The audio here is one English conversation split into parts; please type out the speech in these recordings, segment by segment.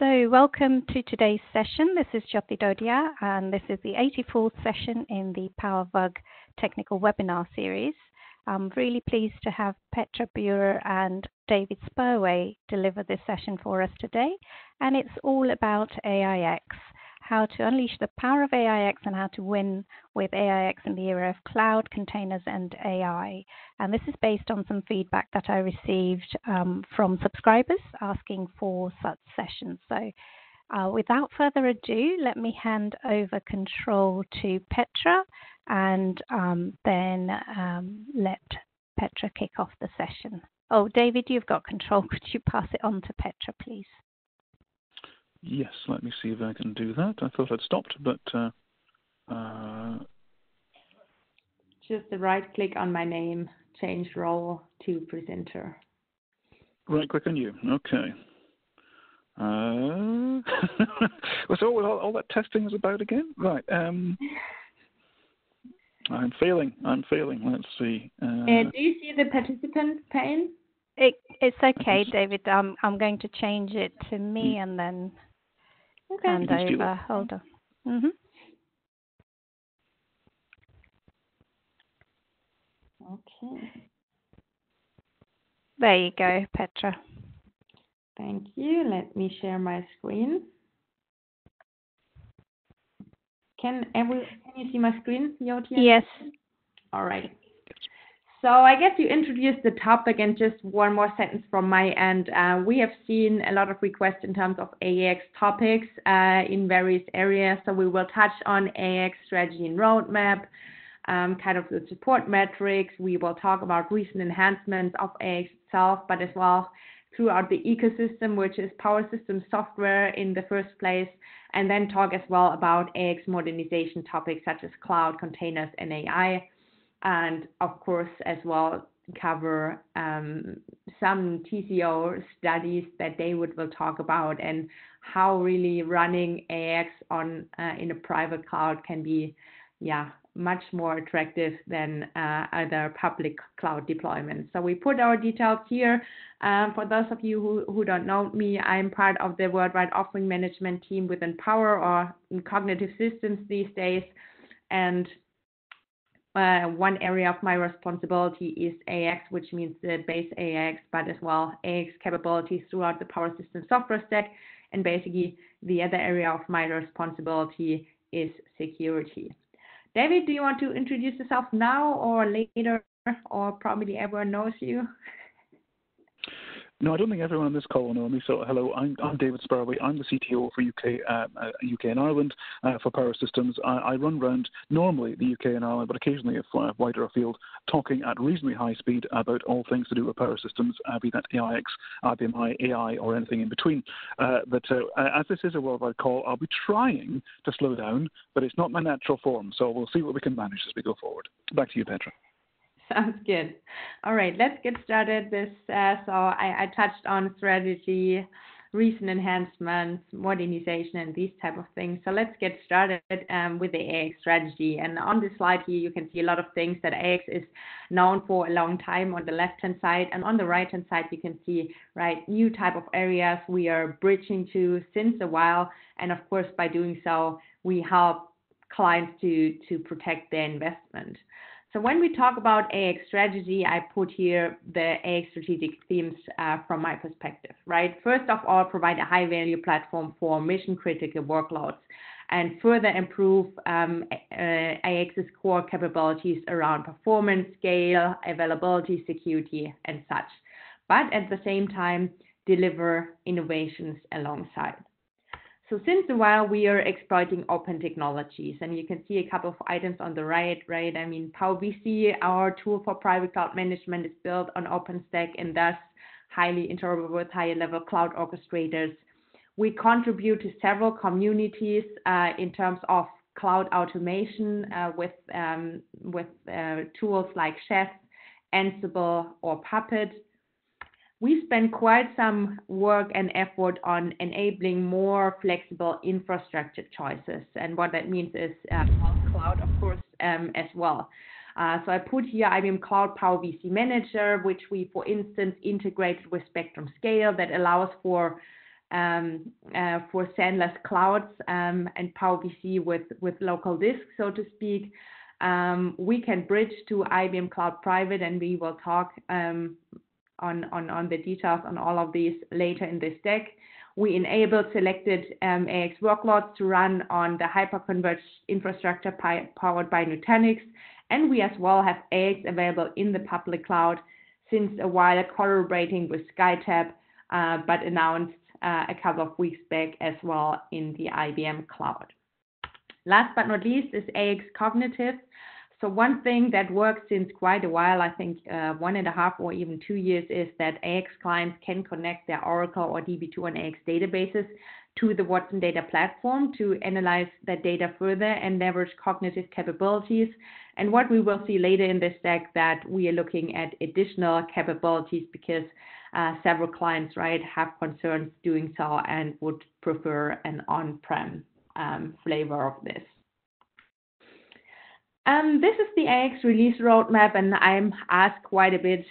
So welcome to today's session. This is Jyoti Dodia, and this is the 84th session in the PowerVC technical webinar series. I'm really pleased to have Petra Buehrer and David Spurway deliver this session for us today. And it's all about AIX, how to unleash the power of AIX and how to win with AIX in the era of cloud, containers, and AI. And this is based on some feedback that I received from subscribers asking for such sessions. So without further ado, let me hand over control to Petra, and then let Petra kick off the session. Oh, David, you've got control. Could you pass it on to Petra, please? Yes, let me see if I can do that. I thought I'd stopped, but... Just the right click on my name, change role to presenter. Right click on you, okay. So all that testing is about again? Right, I'm failing, let's see. Do you see the participants pane? It's okay, David, I'm going to change it to me and then... Okay. Hand over. Hold on. Okay. There you go, Petra. Thank you. Let me share my screen. Can you see my screen, Jyoti? Yes. All right. So I guess you introduced the topic, and just one more sentence from my end. We have seen a lot of requests in terms of AIX topics in various areas. So we will touch on AIX strategy and roadmap, kind of the support metrics. We will talk about recent enhancements of AIX itself, but as well throughout the ecosystem, which is power system software in the first place, and then talk as well about AIX modernization topics such as cloud, containers, and AI. And of course, as well, cover some TCO studies that David will talk about, and how really running AIX on in a private cloud can be, much more attractive than other public cloud deployments. So we put our details here. For those of you who don't know me, I'm part of the worldwide offering management team within Power or in Cognitive Systems these days, and one area of my responsibility is AIX, which means the base AIX, but as well AIX capabilities throughout the power system software stack. And basically, the other area of my responsibility is security. David, do you want to introduce yourself now or later, or probably everyone knows you? No, I don't think everyone on this call will know me. So hello, I'm David Spurway. I'm the CTO for UK and Ireland for Power Systems. I run around normally the UK and Ireland, but occasionally a wider field, talking at reasonably high speed about all things to do with Power Systems, be that AIX, IBM i, AI, or anything in between. But as this is a worldwide call, I'll be trying to slow down, but it's not my natural form. So we'll see what we can manage as we go forward. Back to you, Petra. Sounds good. All right, let's get started. So I touched on strategy, recent enhancements, modernization, and these type of things. So let's get started with the AIX strategy. And on this slide here, you can see a lot of things that AIX is known for a long time on the left-hand side. And on the right-hand side, you can see, right, new type of areas we are bridging to since a while. And of course, by doing so, we help clients to protect their investment. So when we talk about AIX strategy, I put here the AIX strategic themes from my perspective, right? First of all, provide a high-value platform for mission-critical workloads and further improve AIX's core capabilities around performance, scale, availability, security, and such. But at the same time, deliver innovations alongside. So since a while, we are exploiting open technologies, and you can see a couple of items on the right, right? I mean, PowerVC, our tool for private cloud management, is built on OpenStack and thus highly interoperable with higher-level cloud orchestrators. We contribute to several communities in terms of cloud automation with tools like Chef, Ansible, or Puppet. We spend quite some work and effort on enabling more flexible infrastructure choices. And what that means is cloud, of course, as well. So I put here IBM Cloud PowerVC Manager, which we, for instance, integrated with Spectrum Scale that allows for for sandless clouds and PowerVC with local disk, so to speak. We can bridge to IBM Cloud Private, and we will talk on the details on all of these later in this deck. We enable selected AIX workloads to run on the hyperconverged infrastructure powered by Nutanix, and we as well have AIX available in the public cloud since a while, collaborating with SkyTap, but announced a couple of weeks back as well in the IBM Cloud. Last but not least is AIX Cognitive. So one thing that works since quite a while, I think 1.5 or even 2 years, is that AIX clients can connect their Oracle or DB2 and AIX databases to the Watson Data Platform to analyze that data further and leverage cognitive capabilities. And what we will see later in this deck, that we are looking at additional capabilities because several clients, right, have concerns doing so and would prefer an on-prem flavor of this. This is the AIX release roadmap, and I'm asked quite a bit,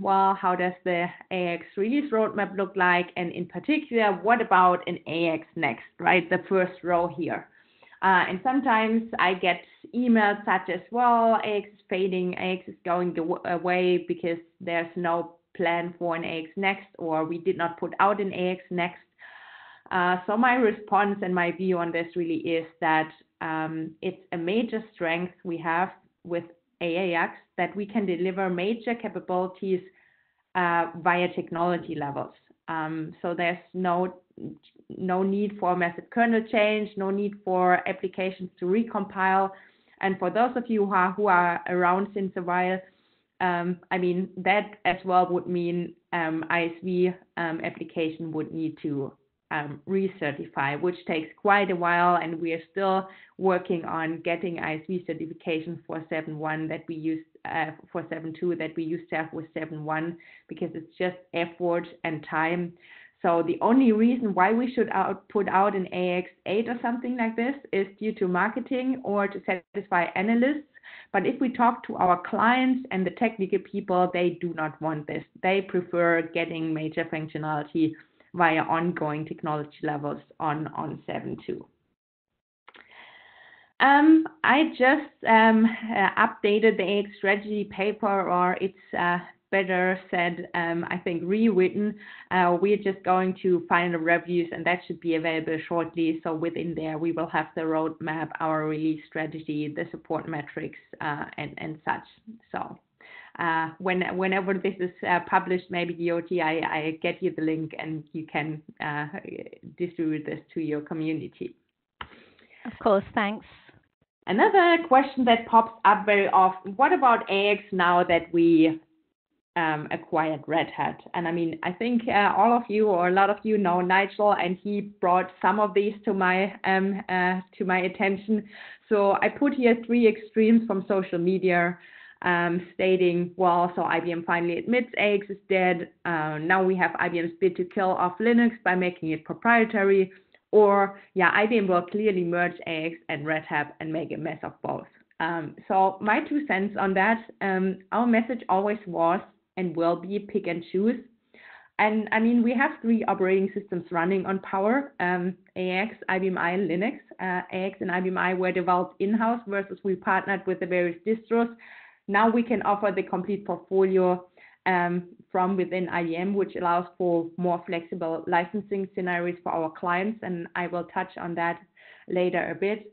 well, how does the AIX release roadmap look like? And in particular, what about an AIX next, right? The first row here. And sometimes I get emails such as, well, AIX is fading, AIX is going away because there's no plan for an AIX next, or we did not put out an AIX next. So my response and my view on this really is that it's a major strength we have with AIX that we can deliver major capabilities via technology levels. So there's no need for massive kernel change, no need for applications to recompile. And for those of you who are around since a while, I mean, that as well would mean ISV application would need to recertify, which takes quite a while, and we are still working on getting ISV certification for 7.1 that we used for 7.2 that we used to have with 7.1, because it's just effort and time. So the only reason why we should put out an AIX 8 or something like this is due to marketing or to satisfy analysts. But if we talk to our clients and the technical people, they do not want this. They prefer getting major functionality via ongoing technology levels on 7.2. I just updated the AIX strategy paper, or it's better said, I think, rewritten. We're just going to final reviews, and that should be available shortly. So within there, we will have the roadmap, our release strategy, the support metrics, and such. So whenever this is published, maybe Jyoti, I get you the link, and you can distribute this to your community. Of course, thanks. Another question that pops up very often: what about AIX now that we acquired Red Hat? And I mean, I think all of you, or a lot of you, know Nigel, and he brought some of these to my attention. So I put here 3 extremes from social media, stating, well, so IBM finally admits AIX is dead. Now we have IBM's bid to kill off Linux by making it proprietary. Or, yeah, IBM will clearly merge AIX and Red Hat and make a mess of both. So my 2 cents on that, our message always was and will be pick and choose. And I mean, we have 3 operating systems running on Power, AIX, IBM i, and Linux. AIX and IBM i were developed in-house versus we partnered with the various distros. Now we can offer the complete portfolio from within IBM, which allows for more flexible licensing scenarios for our clients. And I will touch on that later a bit.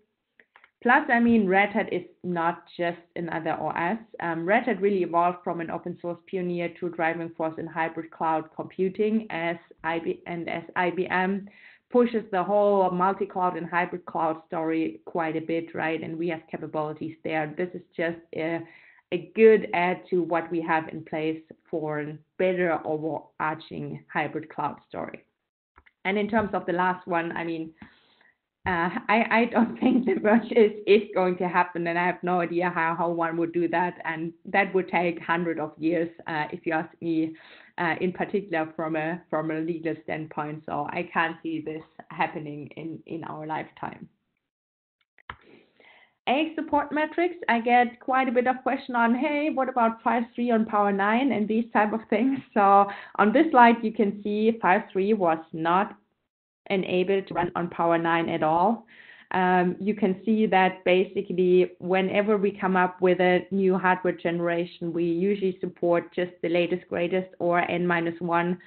Plus, I mean, Red Hat is not just another OS. Red Hat really evolved from an open source pioneer to a driving force in hybrid cloud computing, as IBM pushes the whole multi-cloud and hybrid cloud story quite a bit, right? And we have capabilities there. This is just a good add to what we have in place for a better overarching hybrid cloud story. And in terms of the last one, I mean, I don't think the merge is going to happen, and I have no idea how one would do that, and that would take hundreds of years, if you ask me, in particular from a legal standpoint. So I can't see this happening in our lifetime. AIX support metrics, I get quite a bit of question on, hey, what about 5.3 on Power9 and these type of things? So on this slide, you can see 5.3 was not enable to run on Power9 at all. You can see that basically whenever we come up with a new hardware generation, we usually support just the latest, greatest, or N-1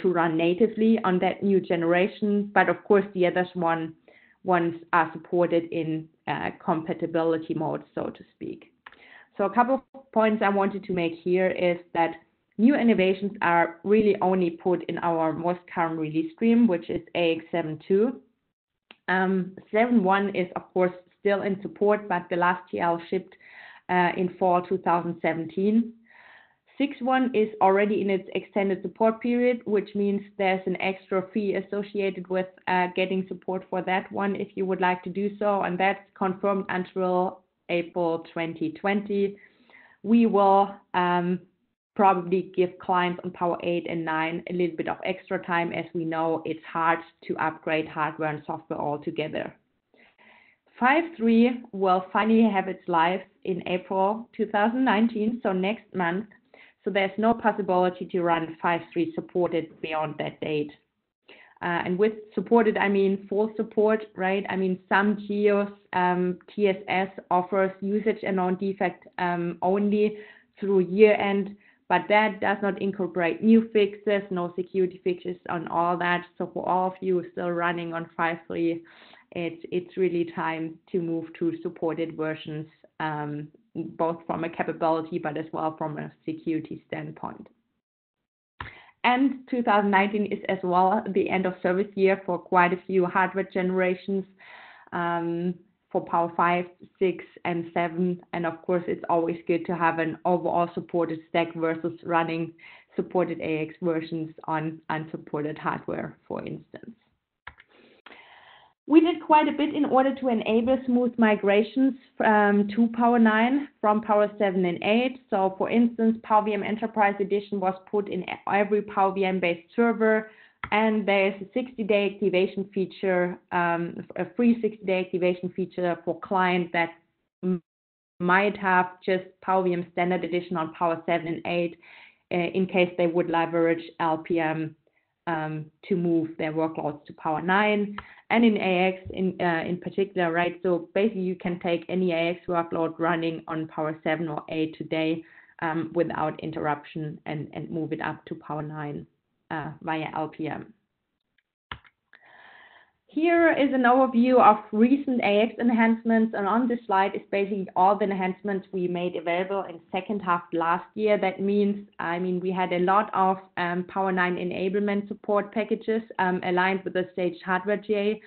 to run natively on that new generation. But of course, the other ones are supported in compatibility mode, so to speak. So a couple of points I wanted to make here is that new innovations are really only put in our most current release stream, which is AIX 7.2. 7.1 is, of course, still in support, but the last TL shipped in fall 2017. 6.1 is already in its extended support period, which means there's an extra fee associated with getting support for that one if you would like to do so, and that's confirmed until April 2020. We will probably give clients on Power 8 and 9 a little bit of extra time, as we know it's hard to upgrade hardware and software all together. 5.3 will finally have its life in April 2019, so next month. So there's no possibility to run 5.3 supported beyond that date. And with supported, I mean full support, right? I mean, some geos, TSS offers usage and non-defect only through year-end, but that does not incorporate new fixes, no security fixes on all that. So for all of you still running on 5.3, it's really time to move to supported versions, both from a capability, but as well from a security standpoint. And 2019 is as well the end of service year for quite a few hardware generations for Power 5, 6, and 7. And of course, it's always good to have an overall supported stack versus running supported AIX versions on unsupported hardware, for instance. We did quite a bit in order to enable smooth migrations to Power9 from Power 7 and 8. So for instance, PowerVM Enterprise Edition was put in every PowerVM-based server, and there's a 60-day activation feature, a free 60-day activation feature for clients that might have just PowerVM Standard Edition on Power 7 and 8 in case they would leverage LPM to move their workloads to Power9. And in AIX in particular, right? So basically you can take any AIX workload running on Power 7 or 8 today without interruption and move it up to Power9 via LPM. Here is an overview of recent AIX enhancements, and on this slide is basically all the enhancements we made available in second half last year. That means, I mean, we had a lot of Power9 enablement support packages aligned with the staged hardware GA,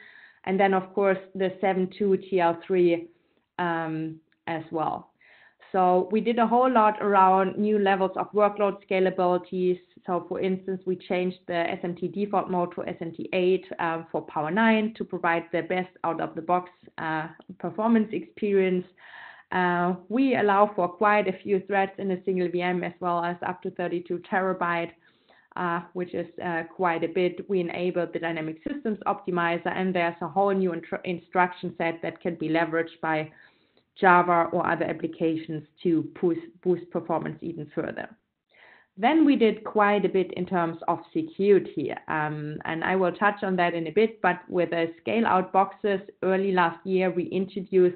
and then of course the 7.2 TL3 as well. So we did a whole lot around new levels of workload scalability. So for instance, we changed the SMT default mode to SMT8 for Power9 to provide the best out-of-the-box performance experience. We allow for quite a few threads in a single VM, as well as up to 32 terabyte, which is quite a bit. We enabled the Dynamic Systems Optimizer, and there's a whole new instruction set that can be leveraged by Java or other applications to boost performance even further. Then we did quite a bit in terms of security, and I will touch on that in a bit, but with a scale-out boxes, early last year, we introduced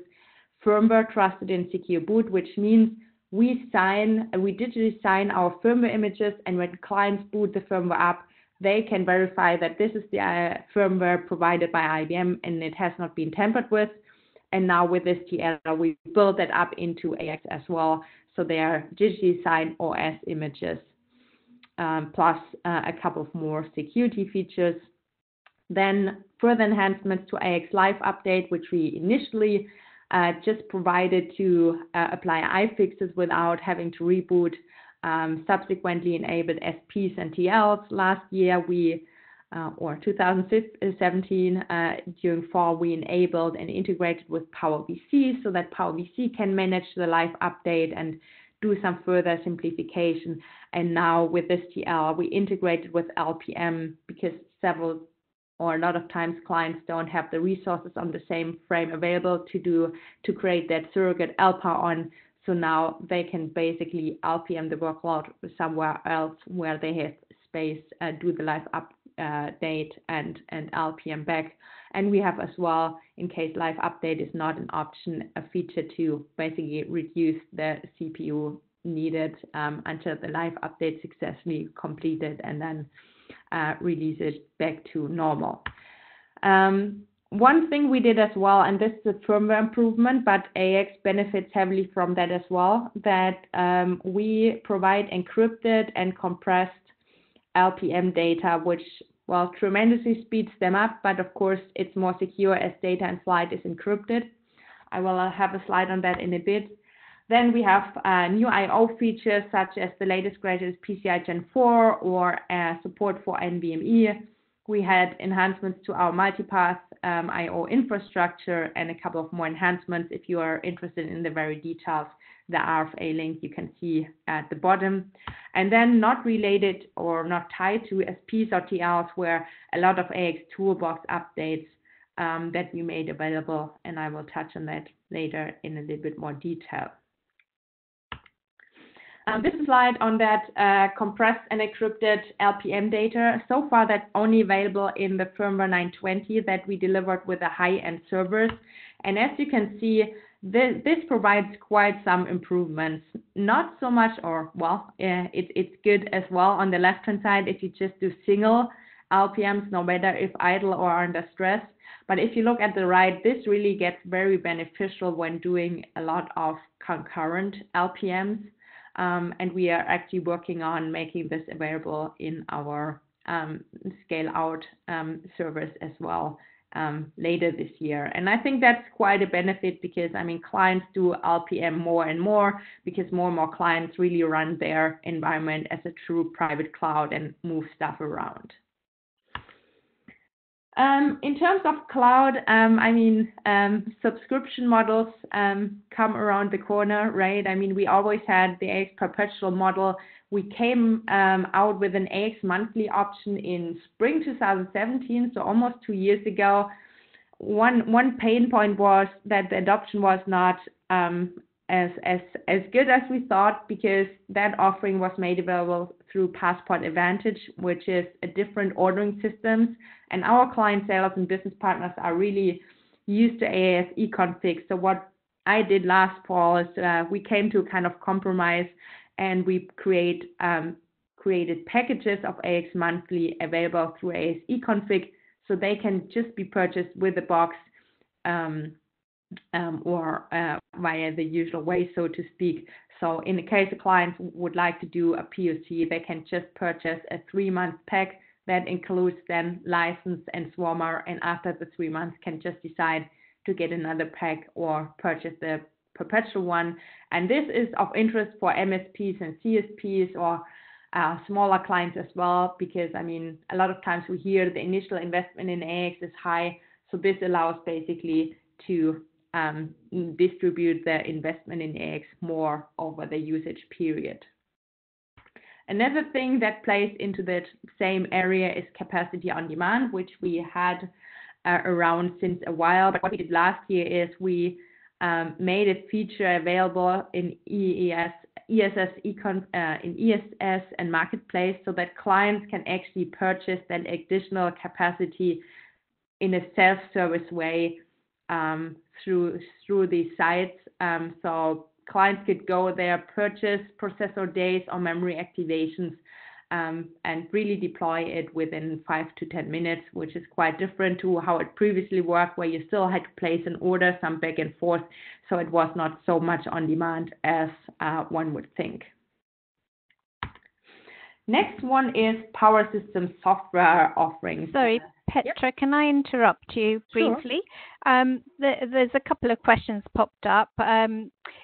firmware trusted and secure boot, which means we digitally sign our firmware images, and when clients boot the firmware up, they can verify that this is the firmware provided by IBM and it has not been tampered with. And now with this TL, we build that up into AIX as well. So they are digitally signed OS images, plus a couple of more security features. Then further enhancements to AIX Live Update, which we initially just provided to apply iFixes without having to reboot, subsequently enabled SPs and TLs. Last year, we or 2017, during fall, we enabled and integrated with PowerVC so that PowerVC can manage the live update and do some further simplification. And now with this TL, we integrated with LPM because a lot of times clients don't have the resources on the same frame available to create that surrogate LPAR on. So now they can basically LPM the workload somewhere else where they have space, do the live update date and LPM back. And we have as well, in case live update is not an option, a feature to basically reduce the CPU needed until the live update successfully completed, and then release it back to normal. One thing we did as well, and this is a firmware improvement, but AIX benefits heavily from that as well, that we provide encrypted and compressed LPM data, which, well, tremendously speeds them up, but of course it's more secure as data in flight is encrypted. I will have a slide on that in a bit. Then we have new I/O features such as the latest greatest PCI Gen 4 or support for NVMe. We had enhancements to our multipath I/O infrastructure and a couple of more enhancements. If you are interested in the very details, the RFA link you can see at the bottom. And then not related or not tied to SPs or TLs were a lot of AIX toolbox updates that we made available, and I will touch on that later in a little bit more detail. This slide on that compressed and encrypted LPM data. So far, that's only available in the firmware 920 that we delivered with the high-end servers. And as you can see, this provides quite some improvements. Not so much, or well, it's good as well on the left-hand side if you just do single LPMs, no matter if idle or under stress. But if you look at the right, this really gets very beneficial when doing a lot of concurrent LPMs. And we are actually working on making this available in our scale-out servers as well later this year. And I think that's quite a benefit because, I mean, clients do LPM more and more because more and more clients really run their environment as a true private cloud and move stuff around. In terms of cloud, I mean, subscription models come around the corner, right? I mean, we always had the AIX perpetual model. We came out with an AIX monthly option in spring 2017, so almost 2 years ago. One pain point was that the adoption was not as good as we thought, because that offering was made available through Passport Advantage, which is a different ordering system. And our client sales and business partners are really used to AIS econfig. So what I did last fall is we came to a kind of compromise, and we created packages of AIX monthly available through AIS econfig, so they can just be purchased with a box or via the usual way, so to speak. So in the case a client would like to do a POC, they can just purchase a 3-month pack that includes then license and Swarmer, and after the 3 months can just decide to get another pack or purchase the perpetual one. And this is of interest for MSPs and CSPs or smaller clients as well, because, I mean, a lot of times we hear the initial investment in AIX is high, so this allows basically to distribute their investment in AIX more over the usage period. Another thing that plays into that same area is capacity on demand, which we had around since a while. But what we did last year is we made a feature available in ESS and Marketplace, so that clients can actually purchase that additional capacity in a self-service way through these sites. So clients could go there, purchase processor days or memory activations, and really deploy it within 5 to 10 minutes, which is quite different to how it previously worked, where you still had to place an order, some back and forth. So it was not so much on demand as one would think. Next one is Power System software offerings. Sorry, Petra, yep. Can I interrupt you briefly? Sure. There's a couple of questions popped up.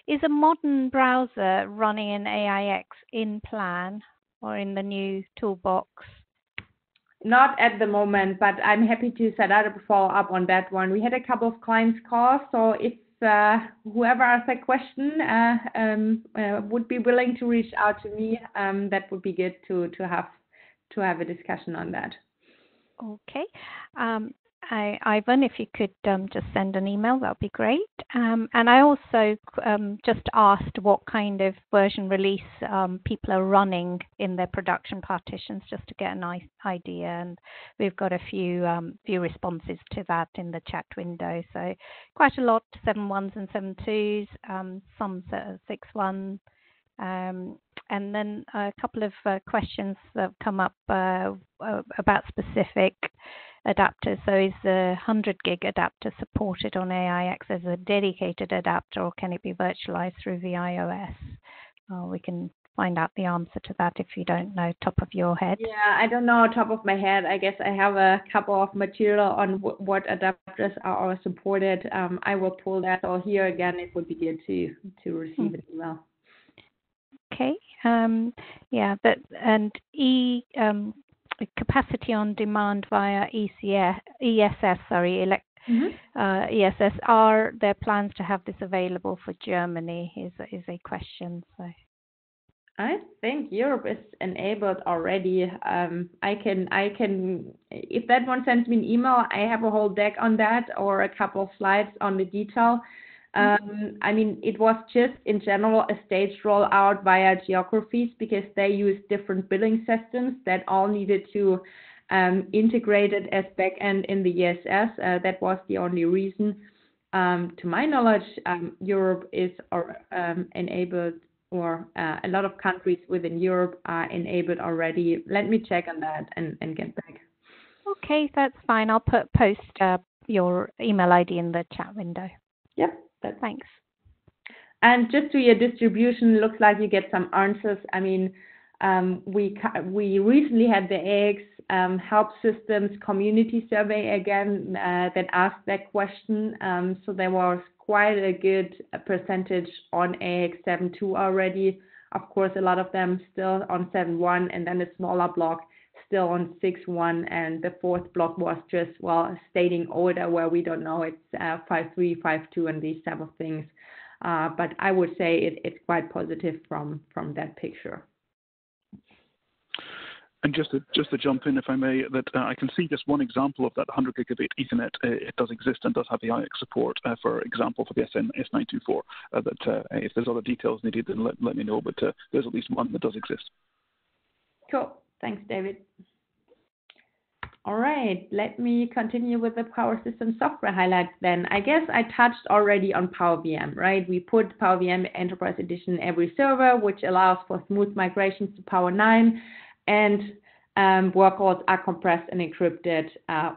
Is a modern browser running in AIX in plan or in the new toolbox? Not at the moment, but I'm happy to set out a follow-up on that one. We had a couple of clients call, so if whoever asked that question would be willing to reach out to me, that would be good to have a discussion on that. Okay. Ivan, if you could just send an email, that would be great. And I also just asked what kind of version release people are running in their production partitions, just to get a nice idea. And we've got a few responses to that in the chat window. So quite a lot, 7.1s and 7.2s, some 6.1. And then a couple of questions that have come up about specific adapters. So is the 100 gig adapter supported on AIX as a dedicated adapter, or can it be virtualized through VIOS? We can find out the answer to that if you don't know top of your head. Yeah, I don't know top of my head. I guess I have a couple of material on what adapters are supported. I will pull that all here again. It would be good to receive an email. Okay. Yeah, but and capacity on demand via ESS. Are there plans to have this available for Germany? Is a question. So I think Europe is enabled already. I can if that one sends me an email, I have a whole deck on that or a couple of slides on the detail. I mean, it was just in general a staged rollout via geographies because they used different billing systems that all needed to integrate it as backend in the ESS. That was the only reason. To my knowledge, Europe is enabled, or a lot of countries within Europe are enabled already. Let me check on that and get back. Okay, that's fine. I'll post your email ID in the chat window. Yep. But thanks. And just to your distribution, looks like you get some answers. I mean, we recently had the AIX Help Systems Community Survey again that asked that question. So there was quite a good percentage on AIX 7.2 already. Of course, a lot of them still on 7.1, and then the smaller block still on 6.1, and the fourth block was just, well, stating order where we don't know, it's 5.3, 5.2, and these type of things. But I would say it's quite positive from that picture. And just to jump in, if I may, that I can see just one example of that 100 gigabit Ethernet. It does exist and does have the IX support, for example, for the S924. If there's other details needed, then let me know, but there's at least one that does exist. Cool. Thanks, David. All right, let me continue with the Power System software highlights then. I guess I touched already on PowerVM, right? We put PowerVM Enterprise Edition in every server, which allows for smooth migrations to Power9, and workloads are compressed and encrypted,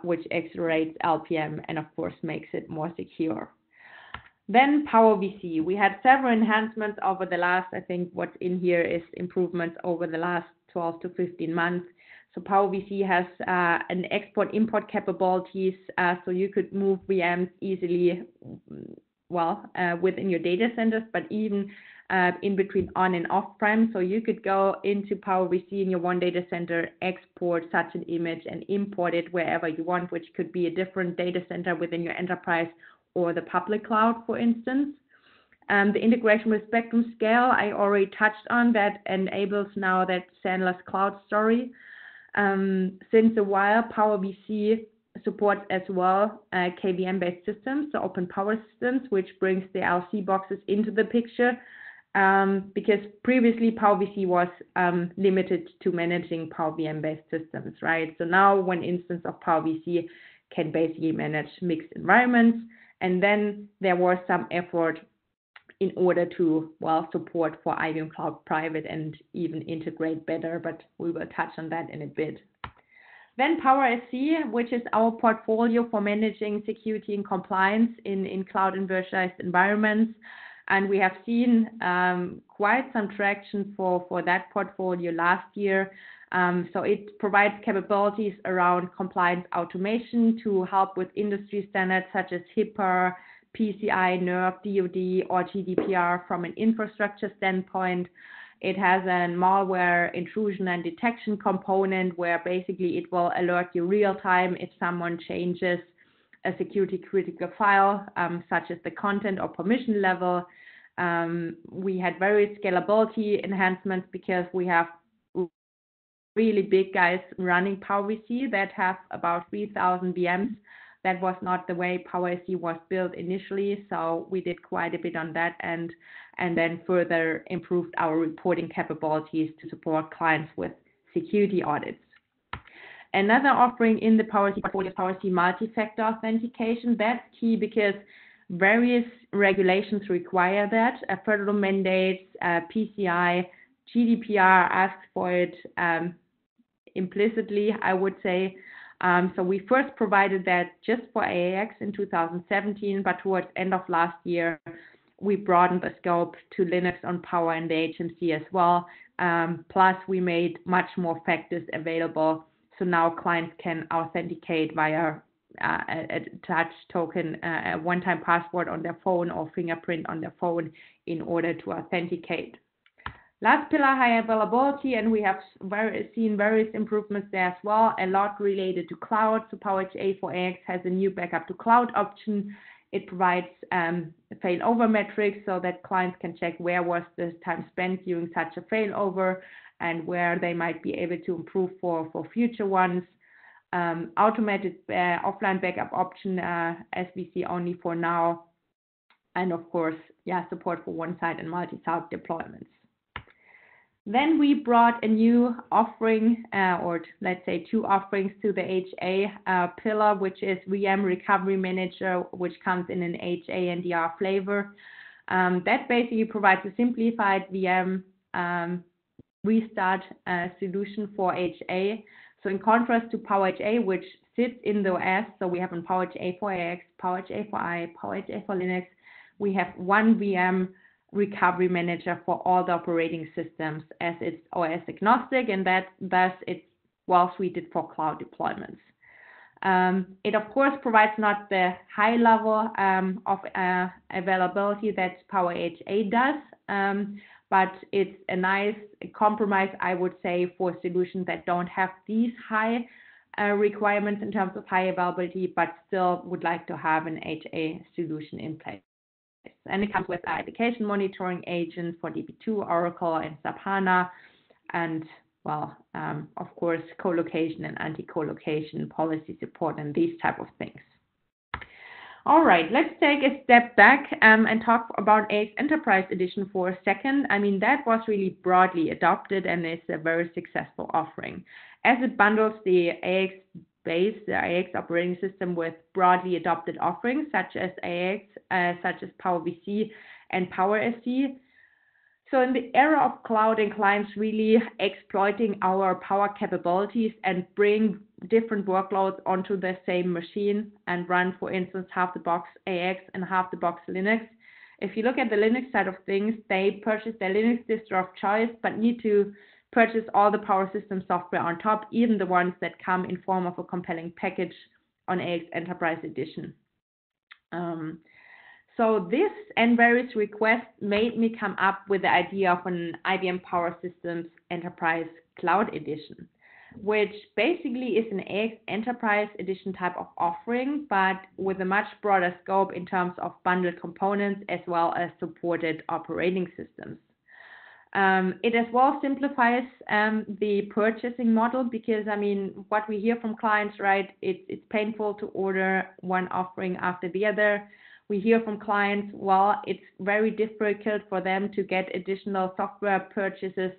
which accelerates LPM and, of course, makes it more secure. Then PowerVC. We had several enhancements over the last, I think what's in here is improvements over the last 12 to 15 months. So PowerVC has an export-import capabilities, so you could move VMs easily, well, within your data centers, but even in between on and off-prem. So you could go into PowerVC in your one data center, export such an image and import it wherever you want, which could be a different data center within your enterprise or the public cloud, for instance. The integration with Spectrum Scale, I already touched on, that enables now that sandless cloud story. Since a while, PowerVC supports as well KVM-based systems, so open power systems, which brings the LC boxes into the picture, because previously PowerVC was limited to managing PowerVM-based systems, right? So now one instance of PowerVC can basically manage mixed environments, and then there was some effort in order to, well, support for IBM Cloud Private and even integrate better, but we will touch on that in a bit. Then PowerSC, which is our portfolio for managing security and compliance in cloud and virtualized environments. And we have seen quite some traction for that portfolio last year. So it provides capabilities around compliance automation to help with industry standards such as HIPAA, PCI, NERV, DoD, or GDPR from an infrastructure standpoint. It has a malware intrusion and detection component where basically it will alert you real time if someone changes a security critical file, such as the content or permission level. We had various scalability enhancements because we have really big guys running PowerVC that have about 3,000 VMs That was not the way PowerSC was built initially, so we did quite a bit on that end, and then further improved our reporting capabilities to support clients with security audits. Another offering in the PowerSC portfolio is PowerSC multi-factor authentication. That's key because various regulations require that. Federal mandates, PCI, GDPR asks for it implicitly, I would say. So we first provided that just for AIX in 2017, but towards end of last year, we broadened the scope to Linux on Power and the HMC as well. Plus, we made much more factors available. So now clients can authenticate via a touch token, a one-time password on their phone or fingerprint on their phone in order to authenticate. Last pillar, high availability, and we have seen various improvements there as well, a lot related to cloud. So PowerHA for AIX has a new backup to cloud option. It provides failover metrics so that clients can check where was this time spent during such a failover and where they might be able to improve for future ones. Automated offline backup option, SVC only for now. And of course, yeah, support for one-site and multi-site deployments. Then we brought a new offering, or let's say two offerings to the HA pillar, which is VM Recovery Manager, which comes in an HA and DR flavor. That basically provides a simplified VM restart solution for HA. So in contrast to PowerHA, which sits in the OS, so we have in PowerHA for AIX, PowerHA for i, PowerHA for Linux, we have one VM Recovery Manager for all the operating systems as it's OS agnostic, and that thus it's well suited for cloud deployments. It of course provides not the high level of availability that PowerHA does, but it's a nice compromise, I would say, for solutions that don't have these high requirements in terms of high availability, but still would like to have an HA solution in place. And it comes with application monitoring agents for DB2, Oracle, and SAP HANA, and, well, of course, co-location and anti-co-location policy support and these type of things. All right, let's take a step back and talk about AIX Enterprise Edition for a second. I mean, that was really broadly adopted and is a very successful offering, as it bundles the AIX base, the AIX operating system, with broadly adopted offerings such as AIX, such as PowerVC and PowerSC. So in the era of cloud and clients really exploiting our power capabilities and bring different workloads onto the same machine and run, for instance, half the box AIX and half the box Linux. If you look at the Linux side of things, they purchase their Linux distro of choice, but need to purchase all the power system software on top, even the ones that come in form of a compelling package on AIX Enterprise Edition. So this and various requests made me come up with the idea of an IBM Power Systems Enterprise Cloud Edition, which basically is an AIX Enterprise Edition type of offering, but with a much broader scope in terms of bundled components as well as supported operating systems. It as well simplifies the purchasing model because, I mean, what we hear from clients, right, it's painful to order one offering after the other. We hear from clients, well, it's very difficult for them to get additional software purchases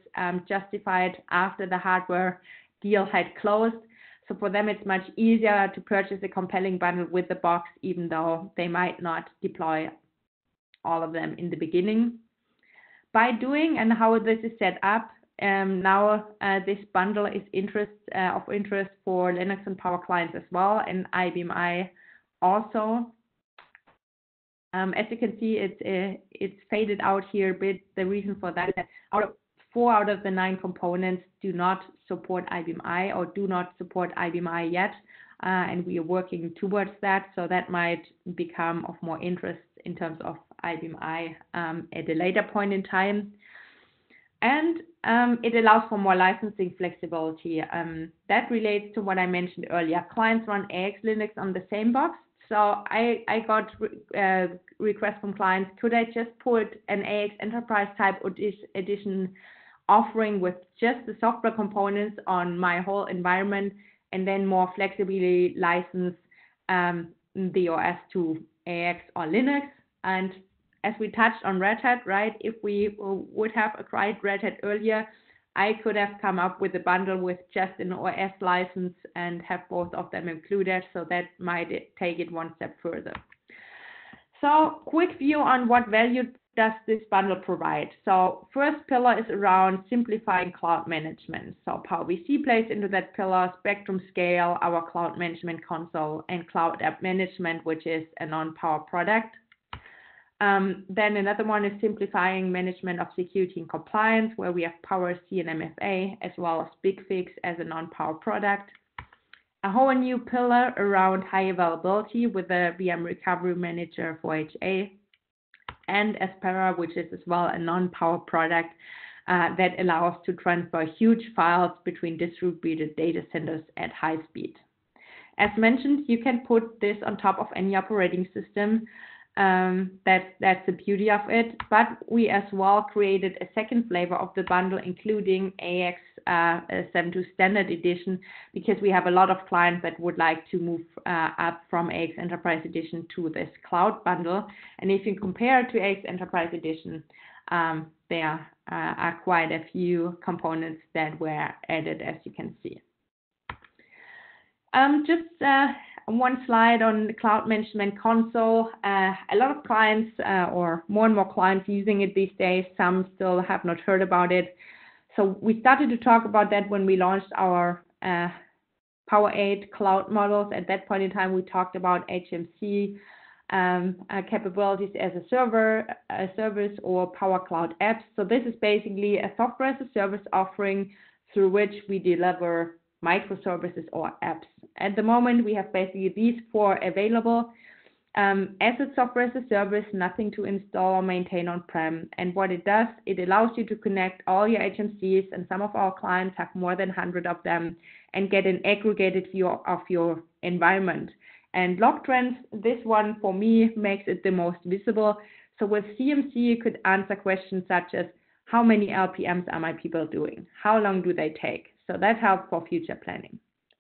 justified after the hardware deal had closed. So for them, it's much easier to purchase a compelling bundle with the box, even though they might not deploy all of them in the beginning. By doing and how this is set up, now this bundle is of interest for Linux and Power clients as well, and IBM i also. As you can see, it's faded out here a bit. The reason for that is that four out of the 9 components do not support IBM i or do not support IBM i yet, and we are working towards that. So that might become of more interest in terms of IBM i at a later point in time. And it allows for more licensing flexibility. That relates to what I mentioned earlier. Clients run AIX Linux on the same box. So I got requests from clients, could I just put an AIX Enterprise type edition offering with just the software components on my whole environment and then more flexibly license the OS to AIX or Linux. And as we touched on Red Hat, right, if we would have acquired Red Hat earlier, I could have come up with a bundle with just an OS license and have both of them included. So that might take it one step further. So quick view on what value does this bundle provide. So first pillar is around simplifying cloud management. So PowerVC plays into that pillar, Spectrum Scale, our cloud management console, and Cloud App Management, which is a non-Power product. Then another one is simplifying management of security and compliance, where we have PowerSC and MFA, as well as BigFix as a non-Power product. A whole new pillar around high availability with a VM Recovery Manager for HA, and SPARA, which is as well a non-Power product that allows to transfer huge files between distributed data centers at high speed. As mentioned, you can put this on top of any operating system. That's the beauty of it, but we as well created a second flavor of the bundle, including AIX 72 Standard Edition, because we have a lot of clients that would like to move up from AIX Enterprise Edition to this cloud bundle. And if you compare it to AIX Enterprise Edition, there are quite a few components that were added, as you can see. One slide on the Cloud Management Console. A lot of clients or more and more clients using it these days. Some still have not heard about it. So we started to talk about that when we launched our Power8 cloud models. At that point in time, we talked about HMC capabilities as a service or Power Cloud Apps. So this is basically a software as a service offering through which we deliver microservices or apps. At the moment, we have basically these four available. As a software as a service, nothing to install or maintain on-prem. And what it does, it allows you to connect all your HMCs, and some of our clients have more than 100 of them, and get an aggregated view of your environment. And LogTrends, this one for me makes it the most visible. So with CMC, you could answer questions such as, how many LPMs are my people doing? How long do they take? So that helps for future planning.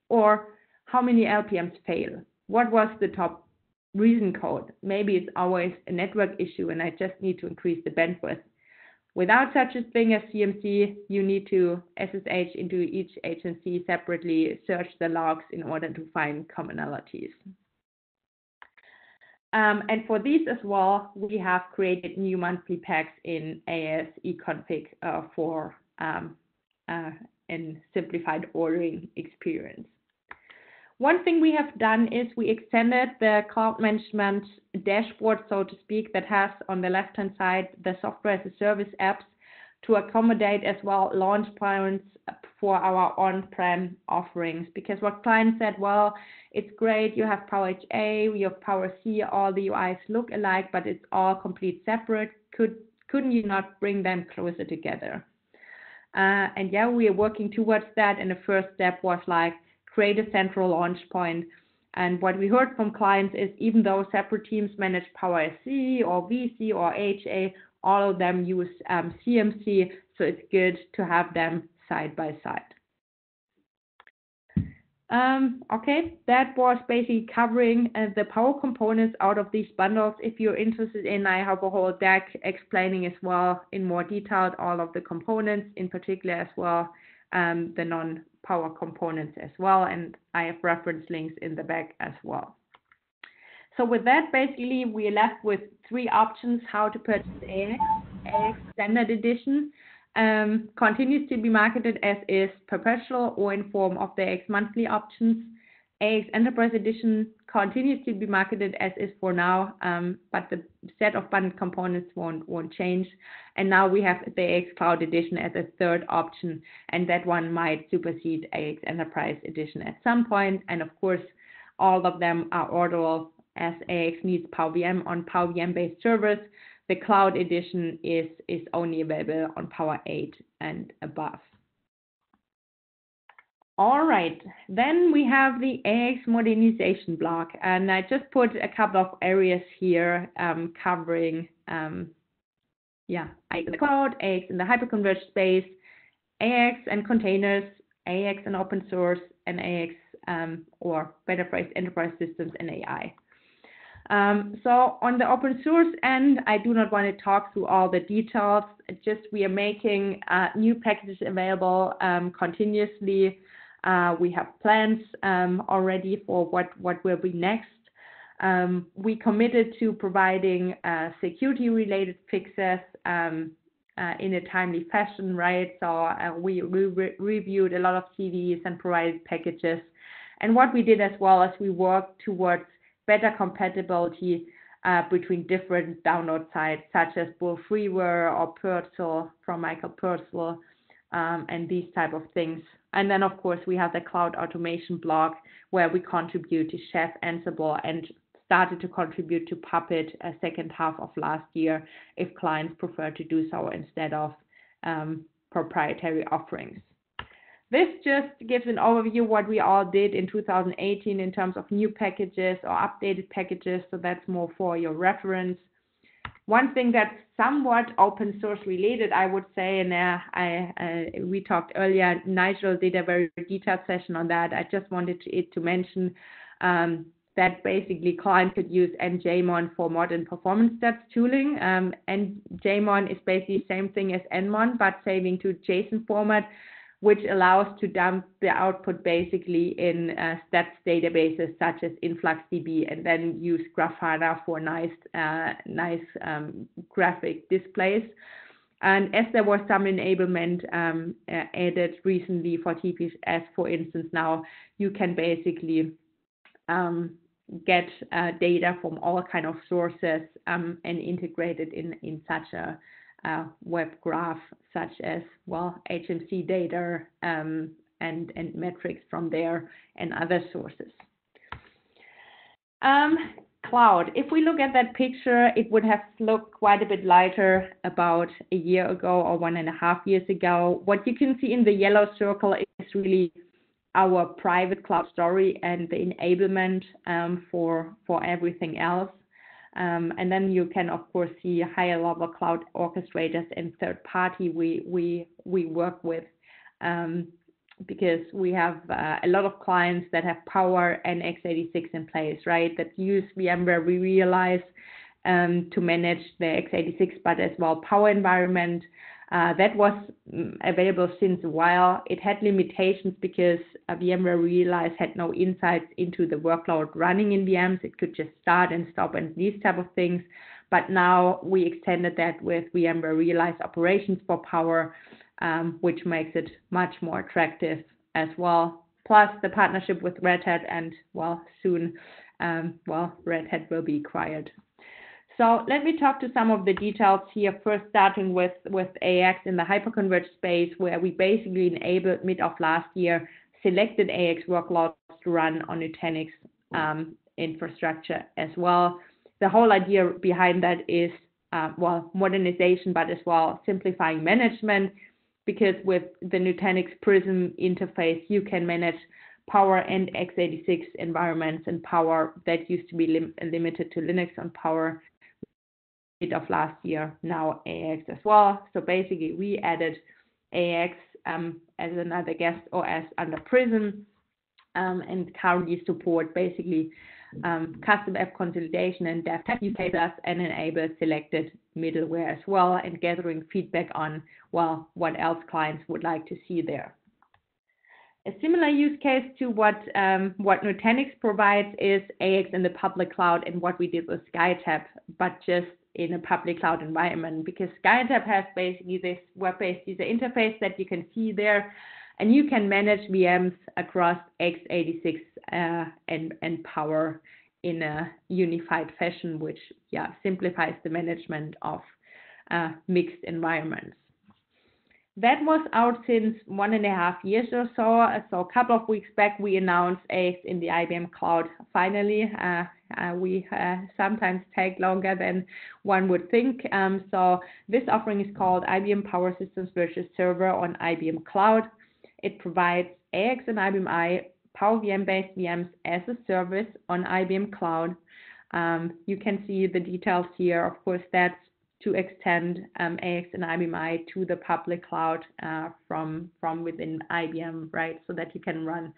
Or how many LPMs fail? What was the top reason code? Maybe it's always a network issue and I just need to increase the bandwidth. Without such a thing as CMC, you need to SSH into each HMC separately, search the logs in order to find commonalities. And for these as well, we have created new monthly packs in ASEconfig for and simplified ordering experience. One thing we have done is we extended the cloud management dashboard, so to speak, that has on the left-hand side the software as a service apps to accommodate as well launch points for our on-prem offerings. Because what clients said, well, it's great, you have PowerHA, you have PowerSC, all the UIs look alike, but it's all complete separate. Couldn't you not bring them closer together? And yeah, we are working towards that. And the first step was like create a central launch point. And what we heard from clients is even though separate teams manage PowerSC or VC or HA, all of them use CMC. So it's good to have them side by side. Okay, that was basically covering the power components out of these bundles. If you're interested in, I have a whole deck explaining as well in more detail all of the components, in particular as well the non-power components as well. And I have reference links in the back as well. So with that, basically, we are left with three options how to purchase AIX. AIX Standard Edition continues to be marketed as is perpetual or in form of the AIX monthly options. AIX Enterprise Edition continues to be marketed as is for now, but the set of bundled components won't change. And now we have the AIX Cloud Edition as a third option, and that one might supersede AIX Enterprise Edition at some point. And of course, all of them are orderable as AIX needs PowerVM on PowerVM-based servers. The Cloud Edition is only available on Power8 and above. All right, then we have the AIX modernization block, and I just put a couple of areas here covering, AIX in the cloud, AIX in the hyperconverged space, AIX and containers, AIX and open source, and AIX or better phrase, enterprise systems and AI. So on the open source end, I do not want to talk through all the details. Just we are making new packages available continuously. We have plans already for what will be next. We committed to providing security-related fixes in a timely fashion, right? So we reviewed a lot of CVEs and provided packages. And what we did as well is we worked towards better compatibility between different download sites, such as both freeware or Pertl from Michael Pertl and these type of things. And then, of course, we have the cloud automation blog where we contribute to Chef, Ansible, and started to contribute to Puppet a second half of last year if clients prefer to do so instead of proprietary offerings. This just gives an overview of what we all did in 2018 in terms of new packages or updated packages, so that's more for your reference. One thing that's somewhat open source related, I would say, and we talked earlier, Nigel did a very detailed session on that. I just wanted to mention that basically clients could use NJMON for modern performance stats tooling. And JMON is basically the same thing as NMON, but saving to JSON format, which allows to dump the output basically in stats databases such as InfluxDB, and then use Grafana for nice graphic displays. And as there was some enablement added recently for TPS, for instance, now you can basically get data from all kind of sources and integrate it in such a web graph, such as, well, HMC data and metrics from there and other sources. Cloud. If we look at that picture, it would have looked quite a bit lighter about a year ago or 1.5 years ago. What you can see in the yellow circle is really our private cloud story and the enablement for everything else. And then you can, of course, see higher level cloud orchestrators and third party we work with, because we have a lot of clients that have Power and x86 in place, right, that use VMware, we realize, to manage the x86, but as well Power environment. That was available since a while. It had limitations because VMware Realize had no insights into the workload running in VMs. It could just start and stop and these type of things. But now we extended that with VMware Realize Operations for Power, which makes it much more attractive as well. Plus the partnership with Red Hat, and well, soon, Red Hat will be acquired. So let me talk to some of the details here, first starting with AIX in the hyperconverged space, where we basically enabled mid of last year selected AIX workloads to run on Nutanix infrastructure as well. The whole idea behind that is, well, modernization, but as well simplifying management, because with the Nutanix Prism interface, you can manage Power and x86 environments, and Power that used to be limited to Linux on Power of last year, now AIX as well. So basically we added AIX as another guest OS under Prism, and currently support basically custom app consolidation and dev tech use cases, and enable selected middleware as well, and gathering feedback on, well, what else clients would like to see there. A similar use case to what Nutanix provides is AIX in the public cloud, and what we did with SkyTap, but just in a public cloud environment, because SkyTap has basically this web-based user interface that you can see there, and you can manage VMs across x86 and Power in a unified fashion, which, yeah, simplifies the management of mixed environments. That was out since 1.5 years or so. So a couple of weeks back, we announced AIX in the IBM Cloud finally. We sometimes take longer than one would think. So this offering is called IBM Power Systems Virtual Server on IBM Cloud. It provides AIX and IBM i Power VM-based VMs as a service on IBM Cloud. You can see the details here. Of course, that's to extend AIX and IBM i to the public cloud from within IBM, right? So that you can run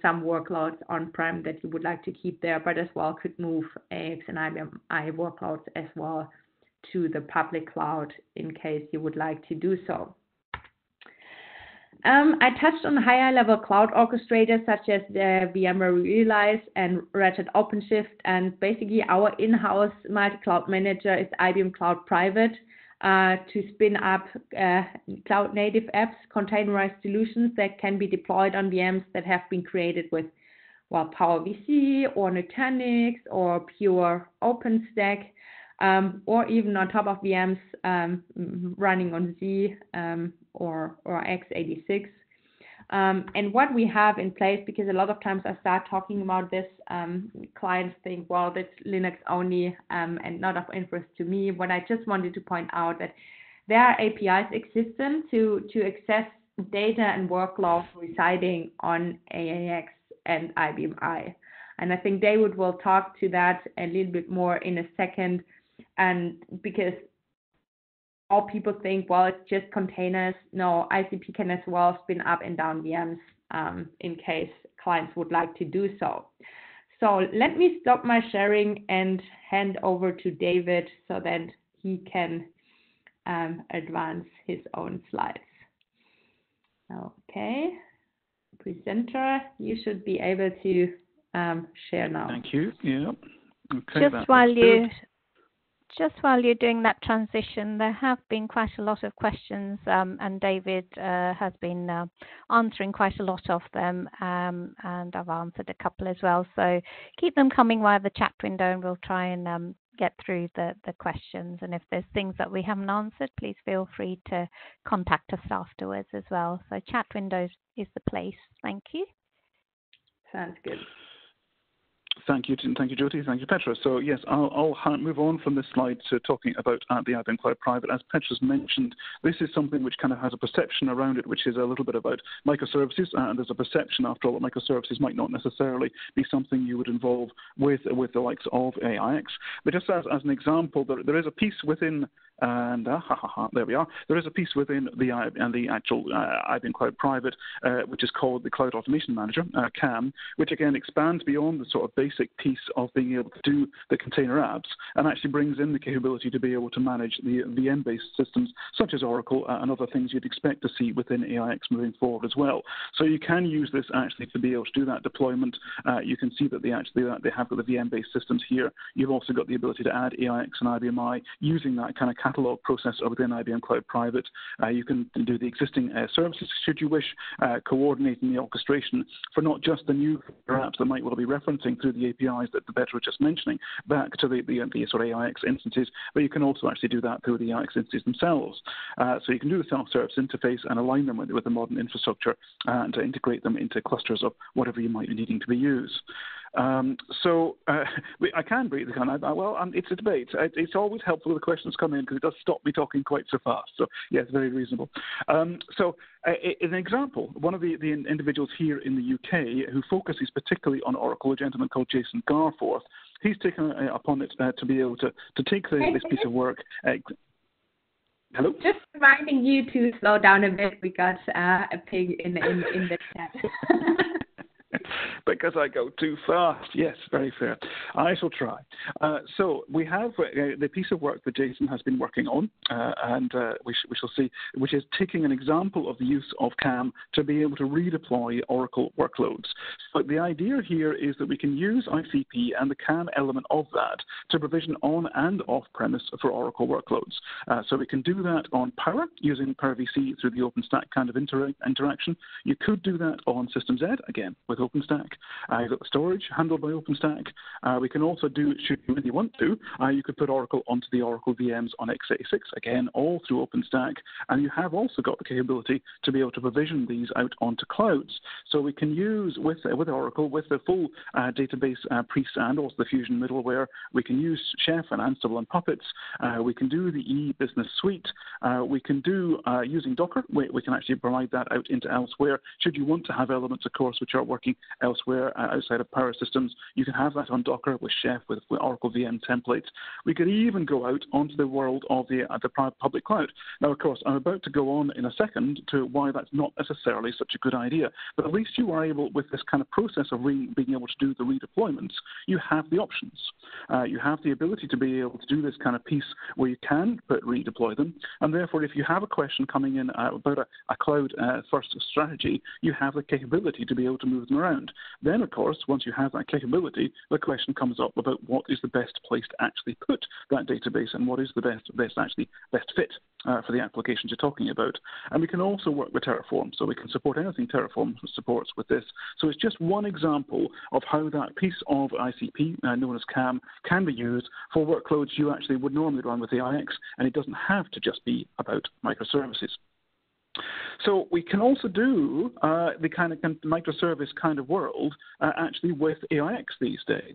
some workloads on-prem that you would like to keep there, but as well could move AIX and IBM i workloads as well to the public cloud in case you would like to do so. I touched on higher level cloud orchestrators such as the VMware Realize and Ratchet OpenShift, and basically our in-house multi-cloud manager is IBM Cloud Private to spin up cloud native apps, containerized solutions that can be deployed on VMs that have been created with, well, PowerVC or Nutanix or pure OpenStack, or even on top of VMs running on Z or x86. And what we have in place, because a lot of times I start talking about this, clients think, well, that's Linux only and not of interest to me. What I just wanted to point out that there are APIs existent to access data and workloads residing on AIX and IBM i. And I think David will talk to that a little bit more in a second. And because all people think, well, it's just containers. No, ICP can as well spin up and down VMs in case clients would like to do so. So let me stop my sharing and hand over to David so that he can advance his own slides. Okay, presenter, you should be able to share now. Thank you. Yeah. Okay, just while you're doing that transition, there have been quite a lot of questions, and David has been answering quite a lot of them, and I've answered a couple as well. So keep them coming via the chat window, and we'll try and get through the questions. And if there's things that we haven't answered, please feel free to contact us afterwards as well. So chat windows is the place. Thank you. Sounds good. Thank you, Jyoti. Thank you, Petra. So yes, I'll move on from this slide to talking about the IBM Cloud Private. As Petra's mentioned, this is something which kind of has a perception around it, which is a little bit about microservices, and there's a perception, after all, that microservices might not necessarily be something you would involve with the likes of AIX. But just as an example, there is a piece within. And there we are. There is a piece within the actual IBM Cloud Private, which is called the Cloud Automation Manager, CAM, which again expands beyond the sort of basic piece of being able to do the container apps and actually brings in the capability to be able to manage the VM-based systems such as Oracle and other things you'd expect to see within AIX moving forward as well. So you can use this actually to be able to do that deployment. You can see that they have got the VM-based systems here. You've also got the ability to add AIX and IBM i using that kind of catalog process within IBM Cloud Private. You can do the existing services should you wish, coordinating the orchestration for not just the new apps that might well be referencing through the APIs that Petra was just mentioning back to the sort of AIX instances, but you can also actually do that through the AIX instances themselves. So you can do the self-service interface and align them with the modern infrastructure and to integrate them into clusters of whatever you might be needing to be used. I can breathe, can I? Well, it's a debate. It's always helpful when the questions come in because it does stop me talking quite so fast. So, yes, very reasonable. An example, one of the individuals here in the UK who focuses particularly on Oracle, a gentleman called Jason Garforth, he's taken upon it to be able to take this piece of work. Hello? Just reminding you to slow down a bit. We got a pig in the chat. Because I go too fast. Yes, very fair. I shall try. So we have the piece of work that Jason has been working on, we shall see, which is taking an example of the use of CAM to be able to redeploy Oracle workloads. So the idea here is that we can use ICP and the CAM element of that to provision on and off-premise for Oracle workloads. So we can do that on Power using PowerVC through the OpenStack kind of interaction. You could do that on System Z, again, with OpenStack. You've got the storage handled by OpenStack. We can also do, should you really want to, you could put Oracle onto the Oracle VMs on x86, again, all through OpenStack. And you have also got the capability to be able to provision these out onto clouds. So we can use, with Oracle, with the full database priest and also the Fusion middleware, we can use Chef and Ansible and Puppets. We can do the e-business suite. We can do, using Docker, we can actually provide that out into elsewhere, should you want to have elements, of course, which are working elsewhere elsewhere outside of Power Systems. You can have that on Docker with Chef, with Oracle VM templates. We could even go out onto the world of the public cloud. Now, of course, I'm about to go on in a second to why that's not necessarily such a good idea. But at least you are able, with this kind of process of being able to do the redeployments, you have the options. You have the ability to be able to do this kind of piece where you can redeploy them. And therefore, if you have a question coming in about a cloud-first strategy, you have the capability to be able to move them around. Then, of course, once you have that capability, the question comes up about what is the best place to actually put that database and what is the best fit for the applications you're talking about. And we can also work with Terraform, so we can support anything Terraform supports with this. So it's just one example of how that piece of ICP, known as CAM, can be used for workloads you actually would normally run with the AIX, and it doesn't have to just be about microservices. So we can also do the kind of microservice kind of world actually with AIX these days.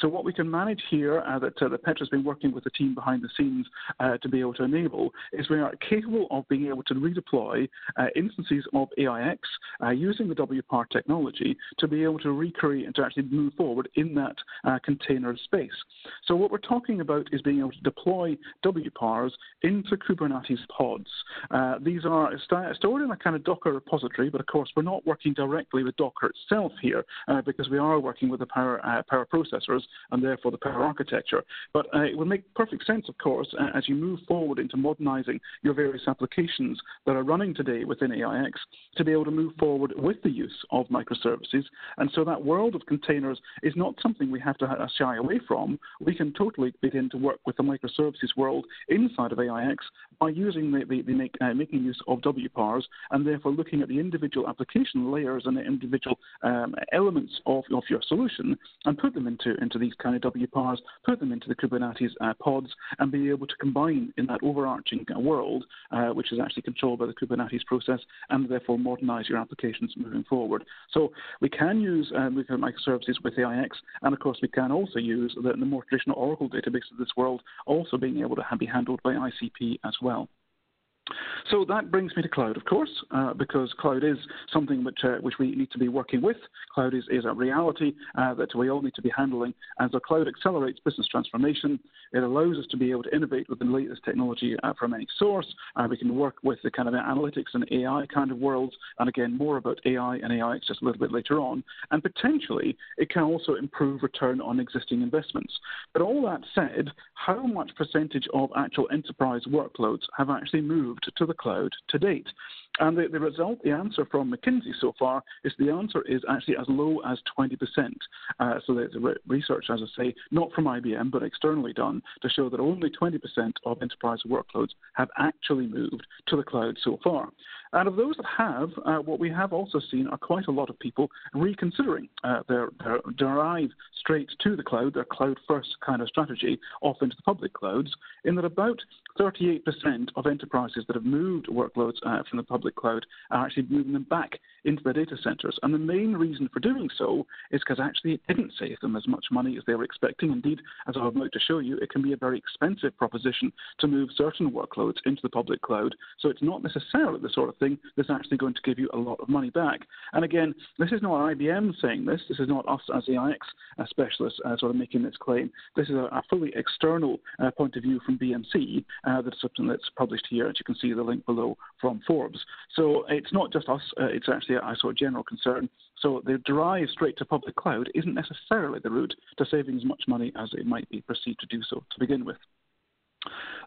So what we can manage here that Petra's been working with the team behind the scenes to be able to enable is we are capable of being able to redeploy instances of AIX using the WPAR technology to be able to recreate and to actually move forward in that container space. So what we're talking about is being able to deploy WPARs into Kubernetes pods. These are stored in a kind of Docker repository, but of course we're not working directly with Docker itself here because we are working with the power processors and therefore the power architecture. But it will make perfect sense, of course, as you move forward into modernizing your various applications that are running today within AIX to be able to move forward with the use of microservices. And so that world of containers is not something we have to shy away from. We can totally begin to work with the microservices world inside of AIX by using making use of WPARs, and therefore looking at the individual application layers and the individual elements of your solution and put them into these kind of WPARs, put them into the Kubernetes pods, and be able to combine in that overarching world, which is actually controlled by the Kubernetes process, and therefore modernize your applications moving forward. So we can use microservices with AIX, and of course we can also use the more traditional Oracle database of this world also being able to be handled by ICP as well. So that brings me to cloud, of course, because cloud is something which we need to be working with. Cloud is a reality that we all need to be handling. And so cloud accelerates business transformation. It allows us to be able to innovate with the latest technology from any source. We can work with the kind of analytics and AI kind of worlds. And again, more about AI and AIX just a little bit later on. And potentially, it can also improve return on existing investments. But all that said, how much percentage of actual enterprise workloads have actually moved to the cloud to date? And the answer from McKinsey so far is the answer is actually as low as 20%. So there's research, as I say, not from IBM, but externally done to show that only 20% of enterprise workloads have actually moved to the cloud so far. And of those that have, what we have also seen are quite a lot of people reconsidering their drive straight to the cloud, their cloud-first kind of strategy, off into the public clouds, in that about 38% of enterprises that have moved workloads from the public cloud are actually moving them back into the data centers. And the main reason for doing so is because actually it didn't save them as much money as they were expecting. Indeed, as I'm about to show you, it can be a very expensive proposition to move certain workloads into the public cloud. So it's not necessarily the sort of thing that's actually going to give you a lot of money back. And again, this is not IBM saying this. This is not us as AIX specialists sort of making this claim. This is a fully external point of view from BMC that's something that's published here, as you can see the link below from Forbes. So it's not just us. It's actually a sort of general concern. So the drive straight to public cloud isn't necessarily the route to saving as much money as it might be perceived to do so to begin with.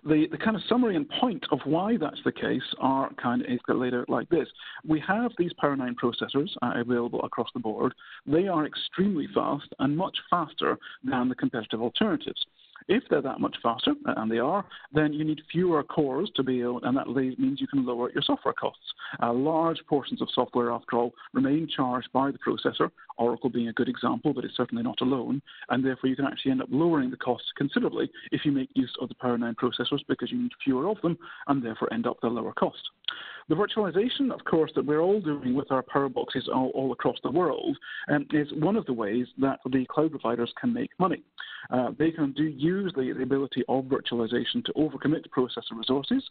The kind of summary and point of why that's the case are kind of laid out like this. We have these Power9 processors available across the board. They are extremely fast and much faster than the competitive alternatives. If they're that much faster, and they are, then you need fewer cores to be able, and that means you can lower your software costs. Large portions of software, after all, remain charged by the processor, Oracle being a good example, but it's certainly not alone, and therefore you can actually end up lowering the costs considerably if you make use of the Power9 processors because you need fewer of them, and therefore end up with a lower cost. The virtualization, of course, that we're all doing with our Power Boxes all across the world is one of the ways that the cloud providers can make money. They can use the ability of virtualization to overcommit processor resources.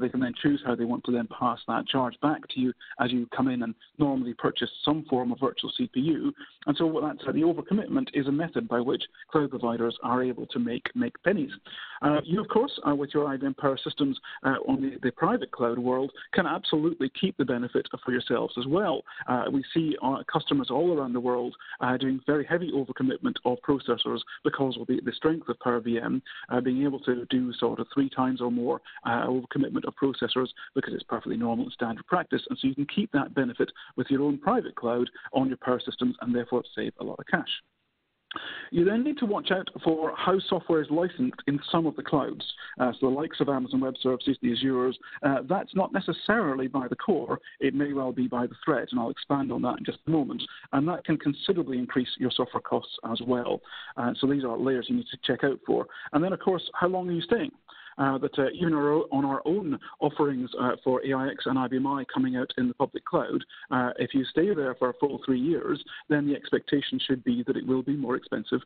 They can then choose how they want to then pass that charge back to you as you come in and normally purchase some form of virtual CPU. And so the overcommitment is a method by which cloud providers are able to make pennies. You, of course, with your IBM Power systems on the private cloud world, can absolutely keep the benefit for yourselves as well. We see our customers all around the world doing very heavy overcommitment of processors because of the strength of PowerVM, being able to do sort of 3 times or more overcommitment of processors because it's perfectly normal and standard practice. And so you can keep that benefit with your own private cloud on your Power systems and therefore save a lot of cash. You then need to watch out for how software is licensed in some of the clouds. So the likes of Amazon Web Services, the Azures, that's not necessarily by the core. It may well be by the thread, and I'll expand on that in just a moment. And that can considerably increase your software costs as well. So these are layers you need to check out for. And then, of course, how long are you staying? Even on our own offerings for AIX and IBM I coming out in the public cloud, if you stay there for a full 3 years, then the expectation should be that it will be more expensive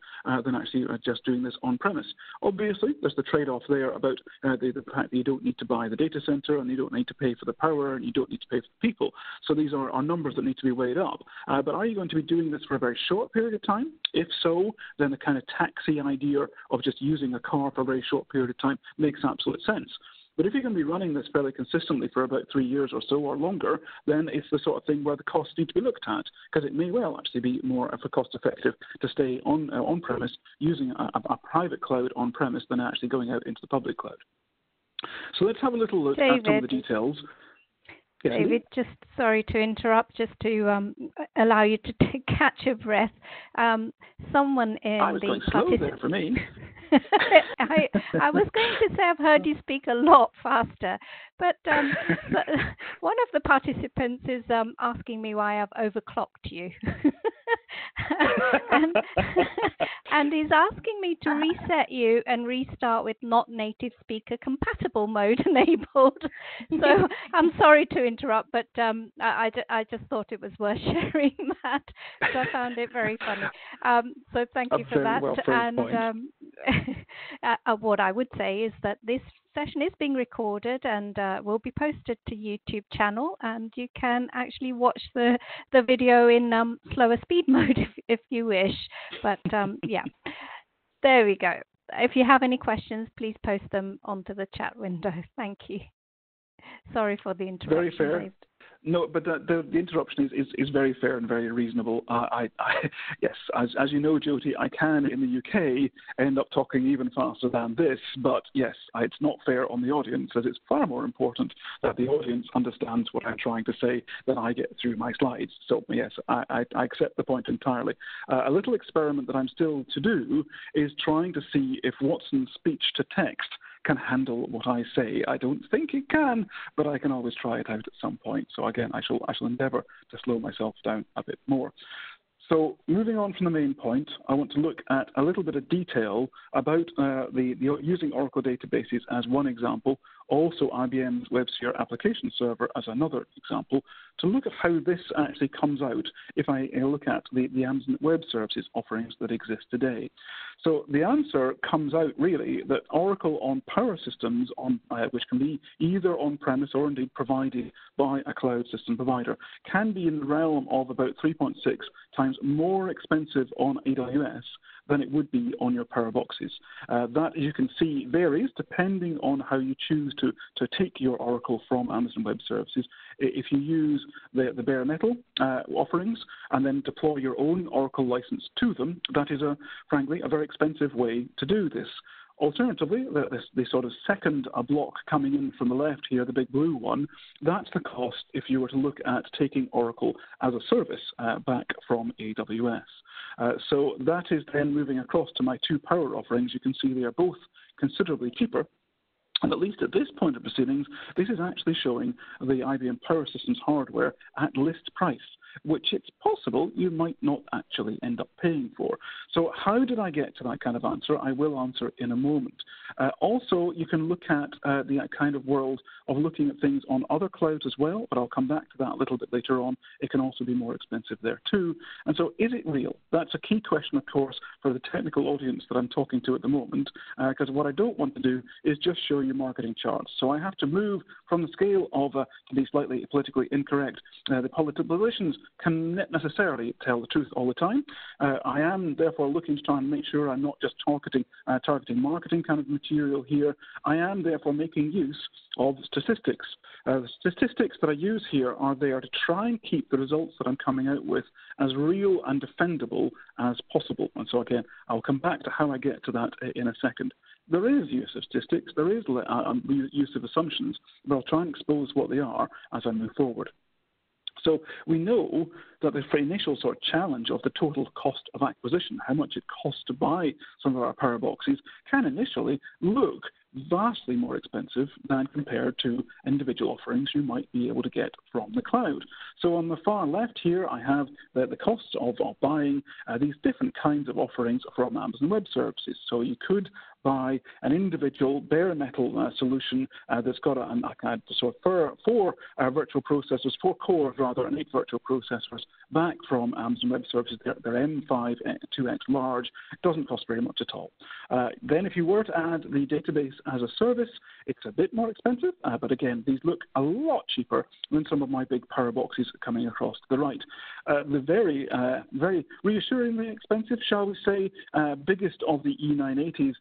than actually just doing this on-premise. Obviously, there's the trade-off there about the fact that you don't need to buy the data center and you don't need to pay for the power and you don't need to pay for the people. So these are numbers that need to be weighed up. But are you going to be doing this for a very short period of time? If so, then the kind of taxi idea of just using a car for a very short period of time makes absolute sense. But if you're going to be running this fairly consistently for about 3 years or so or longer, then it's the sort of thing where the costs need to be looked at, because it may well actually be more cost effective to stay on-premise using a private cloud on-premise than actually going out into the public cloud. So let's have a little look at some of the details. Yes, David, just sorry to interrupt, just to allow you to catch your breath. Someone in I was the going slow there for me. I was going to say I've heard you speak a lot faster, but one of the participants is asking me why I've overclocked you, and he's asking me to reset you and restart with not native speaker compatible mode enabled. So I'm sorry to interrupt, but I just thought it was worth sharing that because I found it very funny. So thank you for that. Well, what I would say is that this session is being recorded and will be posted to YouTube channel, and you can actually watch the video in slower speed mode if you wish. But yeah, there we go. If you have any questions, please post them onto the chat window. Thank you. Sorry for the interruption. Very fair. Dave. No, but the interruption is very fair and very reasonable. Yes, as you know, Jyoti, I can, in the UK, end up talking even faster than this. But yes, it's not fair on the audience, as it's far more important that the audience understands what I'm trying to say than I get through my slides. So yes, I accept the point entirely. A little experiment that I'm still to do is trying to see if Watson's speech to text can handle what I say. I don't think it can, but I can always try it out at some point. So again, I shall endeavour to slow myself down a bit more. So moving on from the main point, I want to look at a little bit of detail about the using Oracle databases as one example, also IBM's WebSphere application server as another example, to look at how this actually comes out if I look at the Amazon Web Services offerings that exist today. So the answer comes out really that Oracle on Power systems, which can be either on-premise or indeed provided by a cloud system provider, can be in the realm of about 3.6 times more expensive on AWS than it would be on your Power Boxes. That, as you can see, varies depending on how you choose to take your Oracle from Amazon Web Services. If you use the bare metal offerings and then deploy your own Oracle license to them, that is, frankly, a very expensive way to do this. Alternatively, the sort of second block coming in from the left here, the big blue one, that's the cost if you were to look at taking Oracle as a service back from AWS. So that is then moving across to my two Power offerings. You can see they are both considerably cheaper. And at least at this point of proceedings, this is actually showing the IBM Power Systems hardware at list price. which it's possible you might not actually end up paying for. So how did I get to that kind of answer? I will answer in a moment. Also, you can look at the kind of world of looking at things on other clouds as well, but I'll come back to that a little bit later on. It can also be more expensive there too. And so is it real? That's a key question, of course, for the technical audience that I'm talking to at the moment, because what I don't want to do is just show you marketing charts. So I have to move from the scale of, to be slightly politically incorrect, the politicians can not necessarily tell the truth all the time. I am therefore looking to try and make sure I'm not just targeting marketing kind of material here. I am therefore making use of statistics. The statistics that I use here are there to try and keep the results that I'm coming out with as real and defendable as possible. And so again, I'll come back to how I get to that in a second. There is use of statistics, there is use of assumptions, but I'll try and expose what they are as I move forward. So we know that the initial sort of challenge of the total cost of acquisition, how much it costs to buy some of our power boxes, can initially look vastly more expensive than compared to individual offerings you might be able to get from the cloud. So on the far left here, I have the costs of buying these different kinds of offerings from Amazon Web Services. So you could buy an individual bare metal solution that's got four virtual processors, four cores rather, and eight virtual processors back from Amazon Web Services. They're M5, 2X large. It doesn't cost very much at all. Then if you were to add the database as a service, it's a bit more expensive, but again, these look a lot cheaper than some of my big power boxes coming across to the right. The very, very reassuringly expensive, shall we say, biggest of the E980s,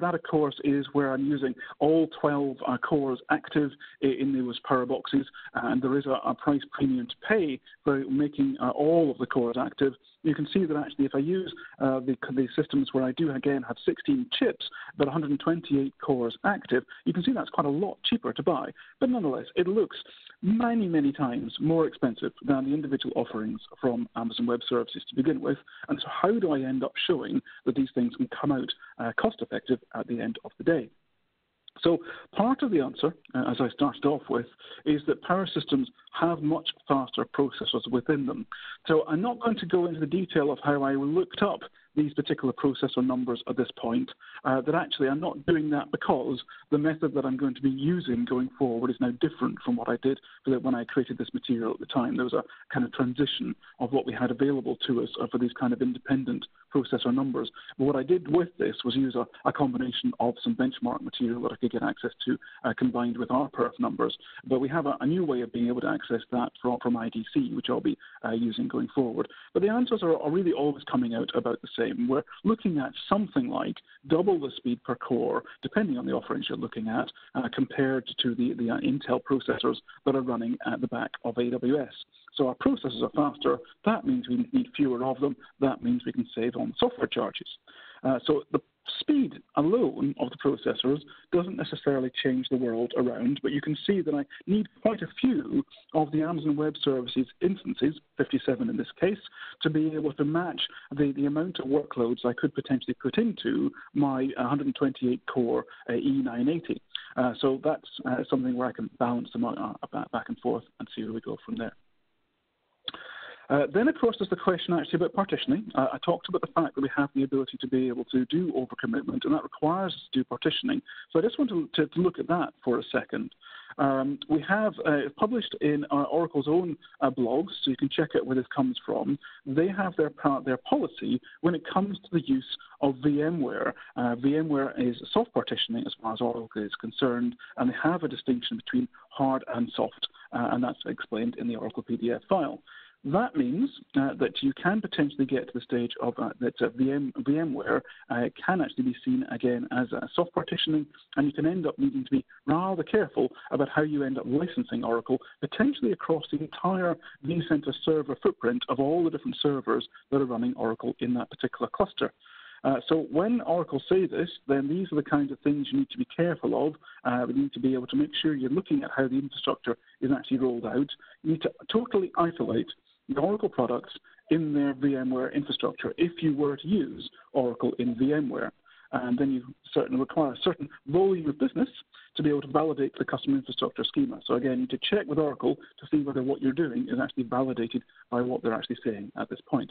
that, of course, is where I'm using all 12 cores active in those power boxes, and there is a price premium to pay for making all of the cores active. You can see that actually if I use the systems where I do, again, have 16 chips, but 128 cores active, you can see that's quite a lot cheaper to buy. But nonetheless, it looks many, many times more expensive than the individual offerings from Amazon Web Services to begin with. And so how do I end up showing that these things can come out cost-effective at the end of the day? So part of the answer, as I started off with, is that power systems have much faster processors within them. So I'm not going to go into the detail of how I looked up these particular processor numbers at this point, that actually I'm not doing that because the method that I'm going to be using going forward is now different from what I did when I created this material at the time. There was a kind of transition of what we had available to us for these kind of independent processor numbers. But what I did with this was use a combination of some benchmark material that I could get access to combined with our perf numbers. But we have a new way of being able to access that from IDC, which I'll be using going forward. But the answers are really always coming out about the same. We're looking at something like double the speed per core, depending on the offerings you're looking at, compared to the Intel processors that are running at the back of AWS. So our processors are faster. That means we need fewer of them. That means we can save on software charges. So the speed alone of the processors doesn't necessarily change the world around, but you can see that I need quite a few of the Amazon Web Services instances, 57 in this case, to be able to match the amount of workloads I could potentially put into my 128-core E980. So that's something where I can balance them back and forth and see where we go from there. Then, of course, there's the question actually about partitioning. I talked about the fact that we have the ability to be able to do overcommitment, and that requires us to do partitioning. So I just want to look at that for a second. We have published in Oracle's own blogs, so you can check out where this comes from. They have their policy when it comes to the use of VMware. VMware is soft partitioning as far as Oracle is concerned, and they have a distinction between hard and soft, and that's explained in the Oracle PDF file. That means that you can potentially get to the stage of VMware can actually be seen again as soft partitioning, and you can end up needing to be rather careful about how you end up licensing Oracle, potentially across the entire vCenter server footprint of all the different servers that are running Oracle in that particular cluster. So when Oracle say this, then these are the kinds of things you need to be careful of. You need to be able to make sure you're looking at how the infrastructure is actually rolled out. You need to totally isolate the Oracle products in their VMware infrastructure if you were to use Oracle in VMware. and then you require a certain volume of business to be able to validate the customer infrastructure schema. So again, you need to check with Oracle to see whether what you're doing is actually validated by what they're actually saying at this point.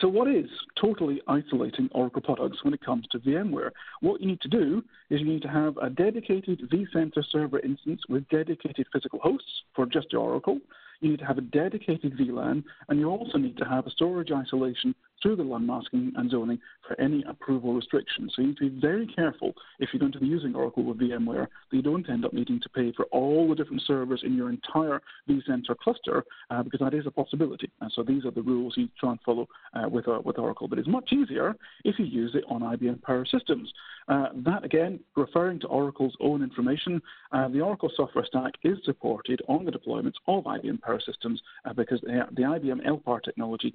So what is totally isolating Oracle products when it comes to VMware? What you need to do is you need to have a dedicated vCenter server instance with dedicated physical hosts for just your Oracle. You need to have a dedicated VLAN, and you also need to have a storage isolation through the LAN masking and zoning for any approval restrictions. So you need to be very careful if you're going to be using Oracle with VMware that you don't end up needing to pay for all the different servers in your entire vCenter cluster, because that is a possibility. And so these are the rules you try and follow with Oracle. But it's much easier if you use it on IBM Power Systems. That, again, referring to Oracle's own information, the Oracle software stack is supported on the deployments of IBM Power Systems because the IBM LPAR technology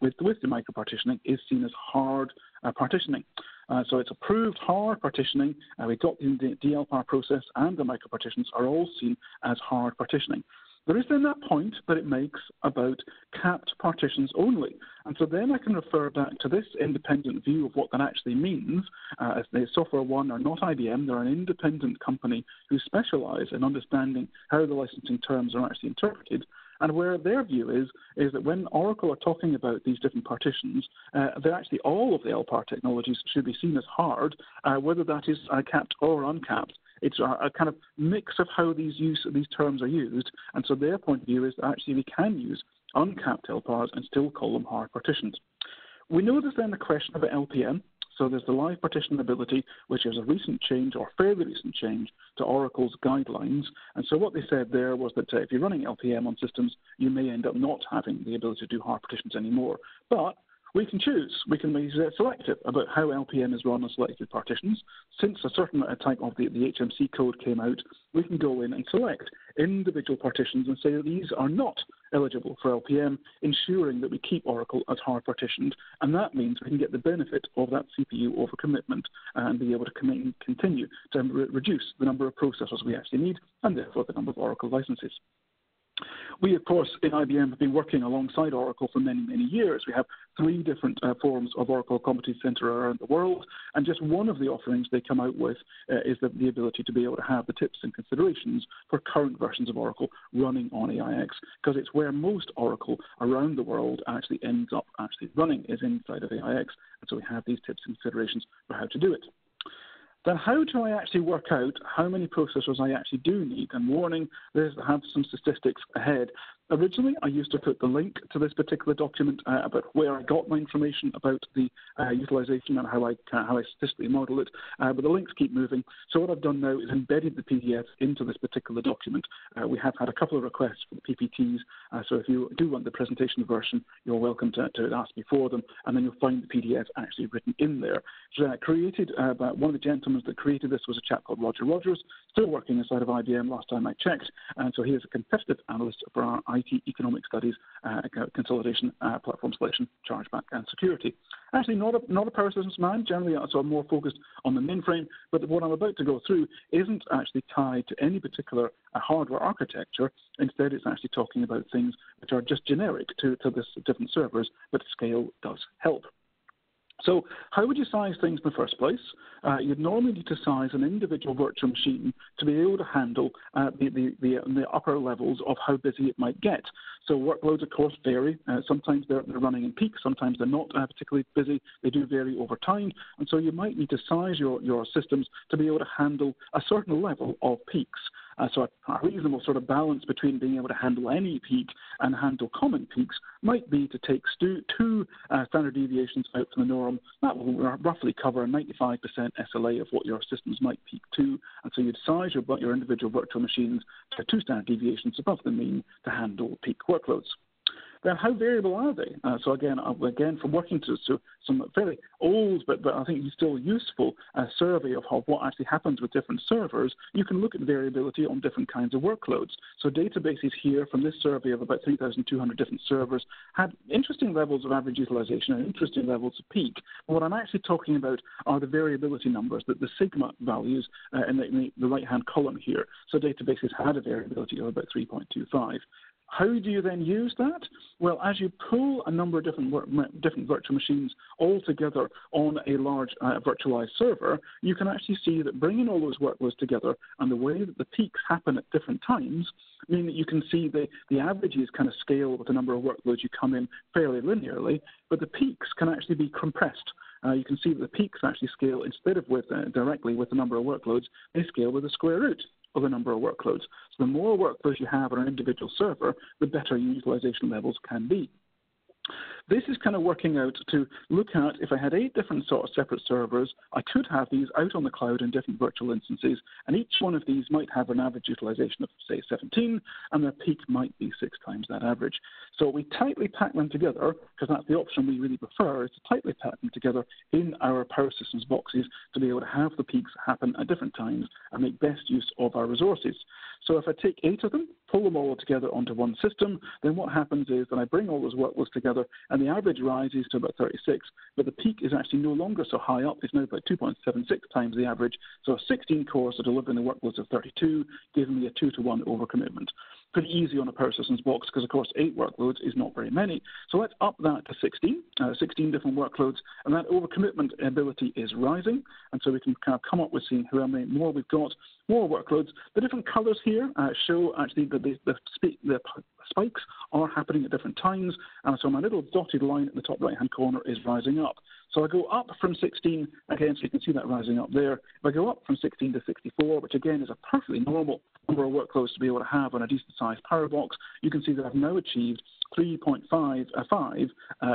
with the micropartitioning is seen as hard partitioning. So it's approved hard partitioning. We've got the DLPAR process and the micropartitions are all seen as hard partitioning. There is then that point that it makes about capped partitions only. And so then I can refer back to this independent view of what that actually means. As the Software One are not IBM, they're an independent company who specialize in understanding how the licensing terms are actually interpreted. And where their view is that when Oracle are talking about these different partitions, they're actually all of the LPAR technologies should be seen as hard, whether that is capped or uncapped. It's a kind of mix of how these terms are used. And so their point of view is that actually we can use uncapped LPARs and still call them hard partitions. We notice then the question about LPM. So there's the live partition ability, which is a recent change or fairly recent change to Oracle's guidelines. And so what they said there was that if you're running LPM on systems, you may end up not having the ability to do hard partitions anymore. But we can choose. We can be selective about how LPM is run on selected partitions. Since a certain type of the HMC code came out, we can go in and select individual partitions and say that these are not eligible for LPM, ensuring that we keep Oracle as hard partitioned. And that means we can get the benefit of that CPU overcommitment and be able to continue to reduce the number of processors we actually need and therefore the number of Oracle licenses. We, of course, in IBM have been working alongside Oracle for many, many years. We have three different forms of Oracle Competency Center around the world, and just one of the offerings they come out with is the ability to be able to have the tips and considerations for current versions of Oracle running on AIX, because it's where most Oracle around the world actually ends up actually running is inside of AIX, and so we have these tips and considerations for how to do it. Then how do I actually work out how many processors I actually do need? And warning, there's I have some statistics ahead. Originally, I used to put the link to this particular document about where I got my information about the utilization and how I statistically model it, but the links keep moving. So what I've done now is embedded the PDFs into this particular document. We have had a couple of requests for the PPTs, so if you do want the presentation version, you're welcome to ask me for them, and then you'll find the PDF actually written in there. So created by one of the gentlemen that created this was a chap called Roger Rogers, still working inside of IBM last time I checked, and so he is a competitive analyst for our IT economic studies, consolidation, platform selection, chargeback, and security. Actually, not a power systems man, generally, so I'm more focused on the mainframe, but what I'm about to go through isn't actually tied to any particular hardware architecture. Instead, it's actually talking about things which are just generic to this different servers, but scale does help. So how would you size things in the first place? You'd normally need to size an individual virtual machine to be able to handle the upper levels of how busy it might get. So workloads, of course, vary. Sometimes they're running in peak. Sometimes they're not particularly busy. They do vary over time. And so you might need to size your systems to be able to handle a certain level of peaks. So a reasonable sort of balance between being able to handle any peak and handle common peaks might be to take two standard deviations out from the norm. That will roughly cover a 95% SLA of what your systems might peak to. And so you'd size your individual virtual machines to two standard deviations above the mean to handle peak workloads. Then how variable are they? So again, from working to some fairly old, but I think still useful survey of what actually happens with different servers, you can look at variability on different kinds of workloads. So databases here from this survey of about 3,200 different servers had interesting levels of average utilization and interesting levels of peak. But what I'm actually talking about are the variability numbers, the sigma values in the right-hand column here. So databases had a variability of about 3.25. How do you then use that? Well, as you pull a number of different virtual machines all together on a large virtualized server, you can actually see that bringing all those workloads together and the way that the peaks happen at different times mean that you can see the averages kind of scale with the number of workloads you come in fairly linearly, but the peaks can actually be compressed. You can see that the peaks actually scale instead of with directly with the number of workloads, they scale with the square root of the number of workloads. So the more workloads you have on an individual server, the better your utilization levels can be. This is kind of working out to look at if I had 8 different sort of separate servers, I could have these out on the cloud in different virtual instances, and each one of these might have an average utilization of, say, 17, and their peak might be 6 times that average. So we tightly pack them together, because that's the option we really prefer, is to tightly pack them together in our Power Systems boxes to be able to have the peaks happen at different times and make best use of our resources. So if I take 8 of them, pull them all together onto one system, then what happens is that I bring all those workloads together, and the average rises to about 36, but the peak is actually no longer so high up. It's now about 2.76 times the average. So 16 cores are delivering the workloads of 32, giving me a 2-to-1 overcommitment. Pretty easy on a Power Systems box because, of course, 8 workloads is not very many. So let's up that to 16 different workloads, and that overcommitment ability is rising. And so we can kind of come up with seeing how many more we've got, more workloads. The different colors here show actually that the spikes are happening at different times. And so my little dotted line at the top right-hand corner is rising up. So I go up from 16, again, so you can see that rising up there. If I go up from 16 to 64, which again is a perfectly normal number of workloads to be able to have on a decent-sized power box, you can see that I've now achieved 3.55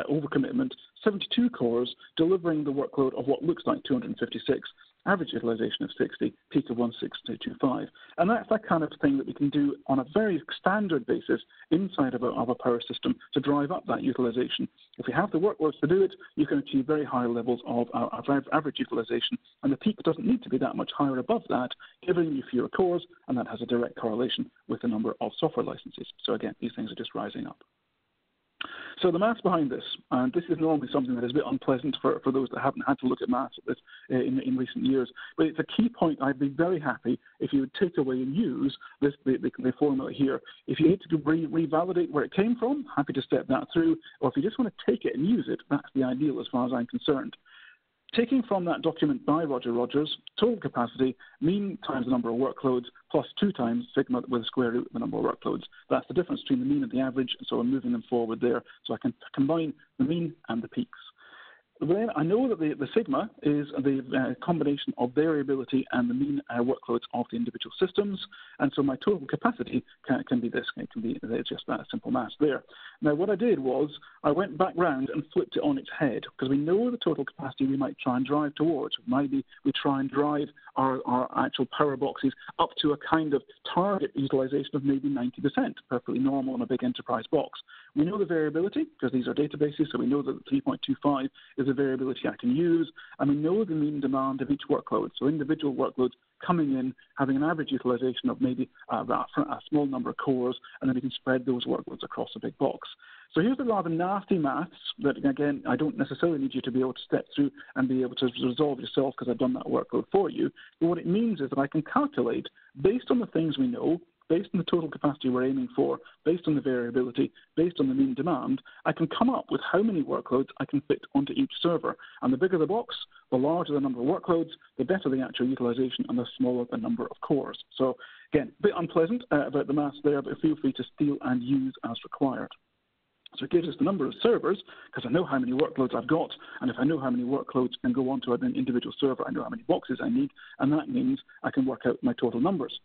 overcommitment, 72 cores, delivering the workload of what looks like 256, average utilization of 60, peak of 16025. And that's that kind of thing that we can do on a very standard basis inside of our power system to drive up that utilization. If you have the workloads to do it, you can achieve very high levels of average utilization, and the peak doesn't need to be that much higher above that, giving you fewer cores, and that has a direct correlation with the number of software licenses. So again, these things are just rising up. So the maths behind this, and this is normally something that is a bit unpleasant for those that haven't had to look at maths at this in recent years, but it's a key point. I'd be very happy if you would take away and use this, the formula here. If you need to revalidate where it came from, happy to step that through, or if you just want to take it and use it, that's the ideal as far as I'm concerned. Taking from that document by Roger Rogers, total capacity, mean times the number of workloads, plus 2 times sigma with a square root of the number of workloads. That's the difference between the mean and the average, so I'm moving them forward there, so I can combine the mean and the peaks. Then I know that the sigma is the combination of variability and the mean workloads of the individual systems, and so my total capacity can be this. It can be just that simple math there. Now what I did was I went back round and flipped it on its head, because we know the total capacity we might try and drive towards. Maybe we try and drive our actual power boxes up to a kind of target utilization of maybe 90%, perfectly normal on a big enterprise box. We know the variability because these are databases, so we know that 3.25 is the variability I can use, and we know the mean demand of each workload. So individual workloads coming in, having an average utilization of maybe a small number of cores, and then we can spread those workloads across a big box. So here's the rather nasty maths that, again, I don't necessarily need you to be able to step through and be able to resolve yourself, because I've done that workload for you. But what it means is that I can calculate, based on the things we know, based on the total capacity we're aiming for, based on the variability, based on the mean demand, I can come up with how many workloads I can fit onto each server. And the bigger the box, the larger the number of workloads, the better the actual utilization, and the smaller the number of cores. So again, a bit unpleasant about the maths there, but feel free to steal and use as required. So it gives us the number of servers, because I know how many workloads I've got, and if I know how many workloads can go onto an individual server, I know how many boxes I need, and that means I can work out my total numbers.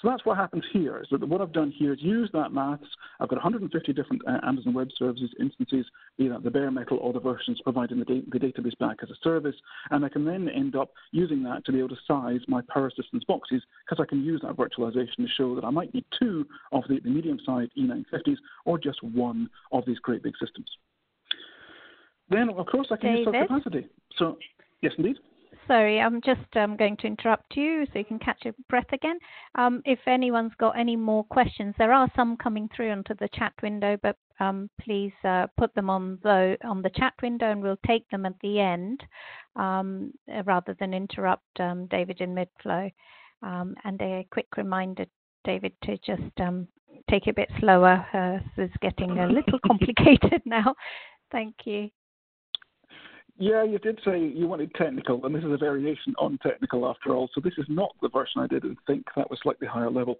So that's what happens here, is that what I've done here is use that maths. I've got 150 different Amazon Web Services instances, be that the bare metal or the versions providing the database back as a service, and I can then end up using that to be able to size my Power Systems boxes, because I can use that virtualization to show that I might need 2 of the medium-sized E950s or just 1 of these great big systems. Then, of course, I can use capacity. So, yes, indeed. Sorry, I'm just going to interrupt you so you can catch your breath again. If anyone's got any more questions, there are some coming through onto the chat window, but please put them on the chat window, and we'll take them at the end rather than interrupt David in mid-flow. And a quick reminder, David, to just take it a bit slower. It's getting a little complicated now. Thank you. Yeah, you did say you wanted technical, and this is a variation on technical after all. So this is not the version I did in Think. That was slightly higher level.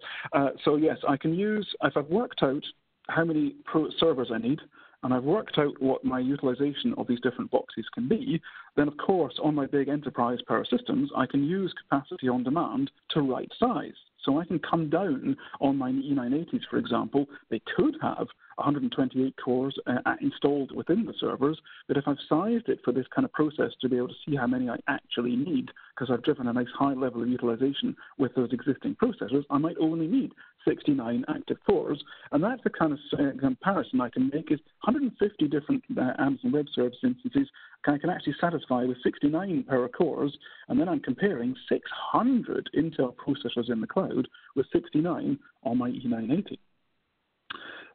So yes, I can use, if I've worked out how many servers I need, and I've worked out what my utilization of these different boxes can be, then of course on my big enterprise power systems, I can use capacity on demand to right size. So I can come down on my E980s, for example. They could have 128 cores installed within the servers, but if I've sized it for this kind of process to be able to see how many I actually need, because I've driven a nice high level of utilization with those existing processors, I might only need 69 active cores. And that's the kind of comparison I can make, is 150 different Amazon Web Service instances I can actually satisfy with 69 power cores, and then I'm comparing 600 Intel processors in the cloud with 69 on my E980.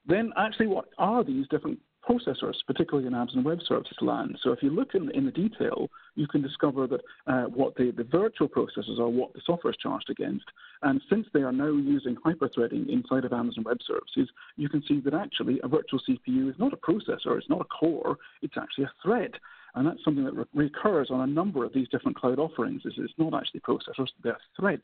Then actually, what are these different processors, particularly in Amazon Web Services land? So if you look in the detail, you can discover that what the virtual processors are, what the software is charged against. And since they are now using hyperthreading inside of Amazon Web Services, you can see that actually a virtual CPU is not a processor, it's not a core, it's actually a thread. And that's something that recurs on a number of these different cloud offerings, is it's not actually processors, they're threads.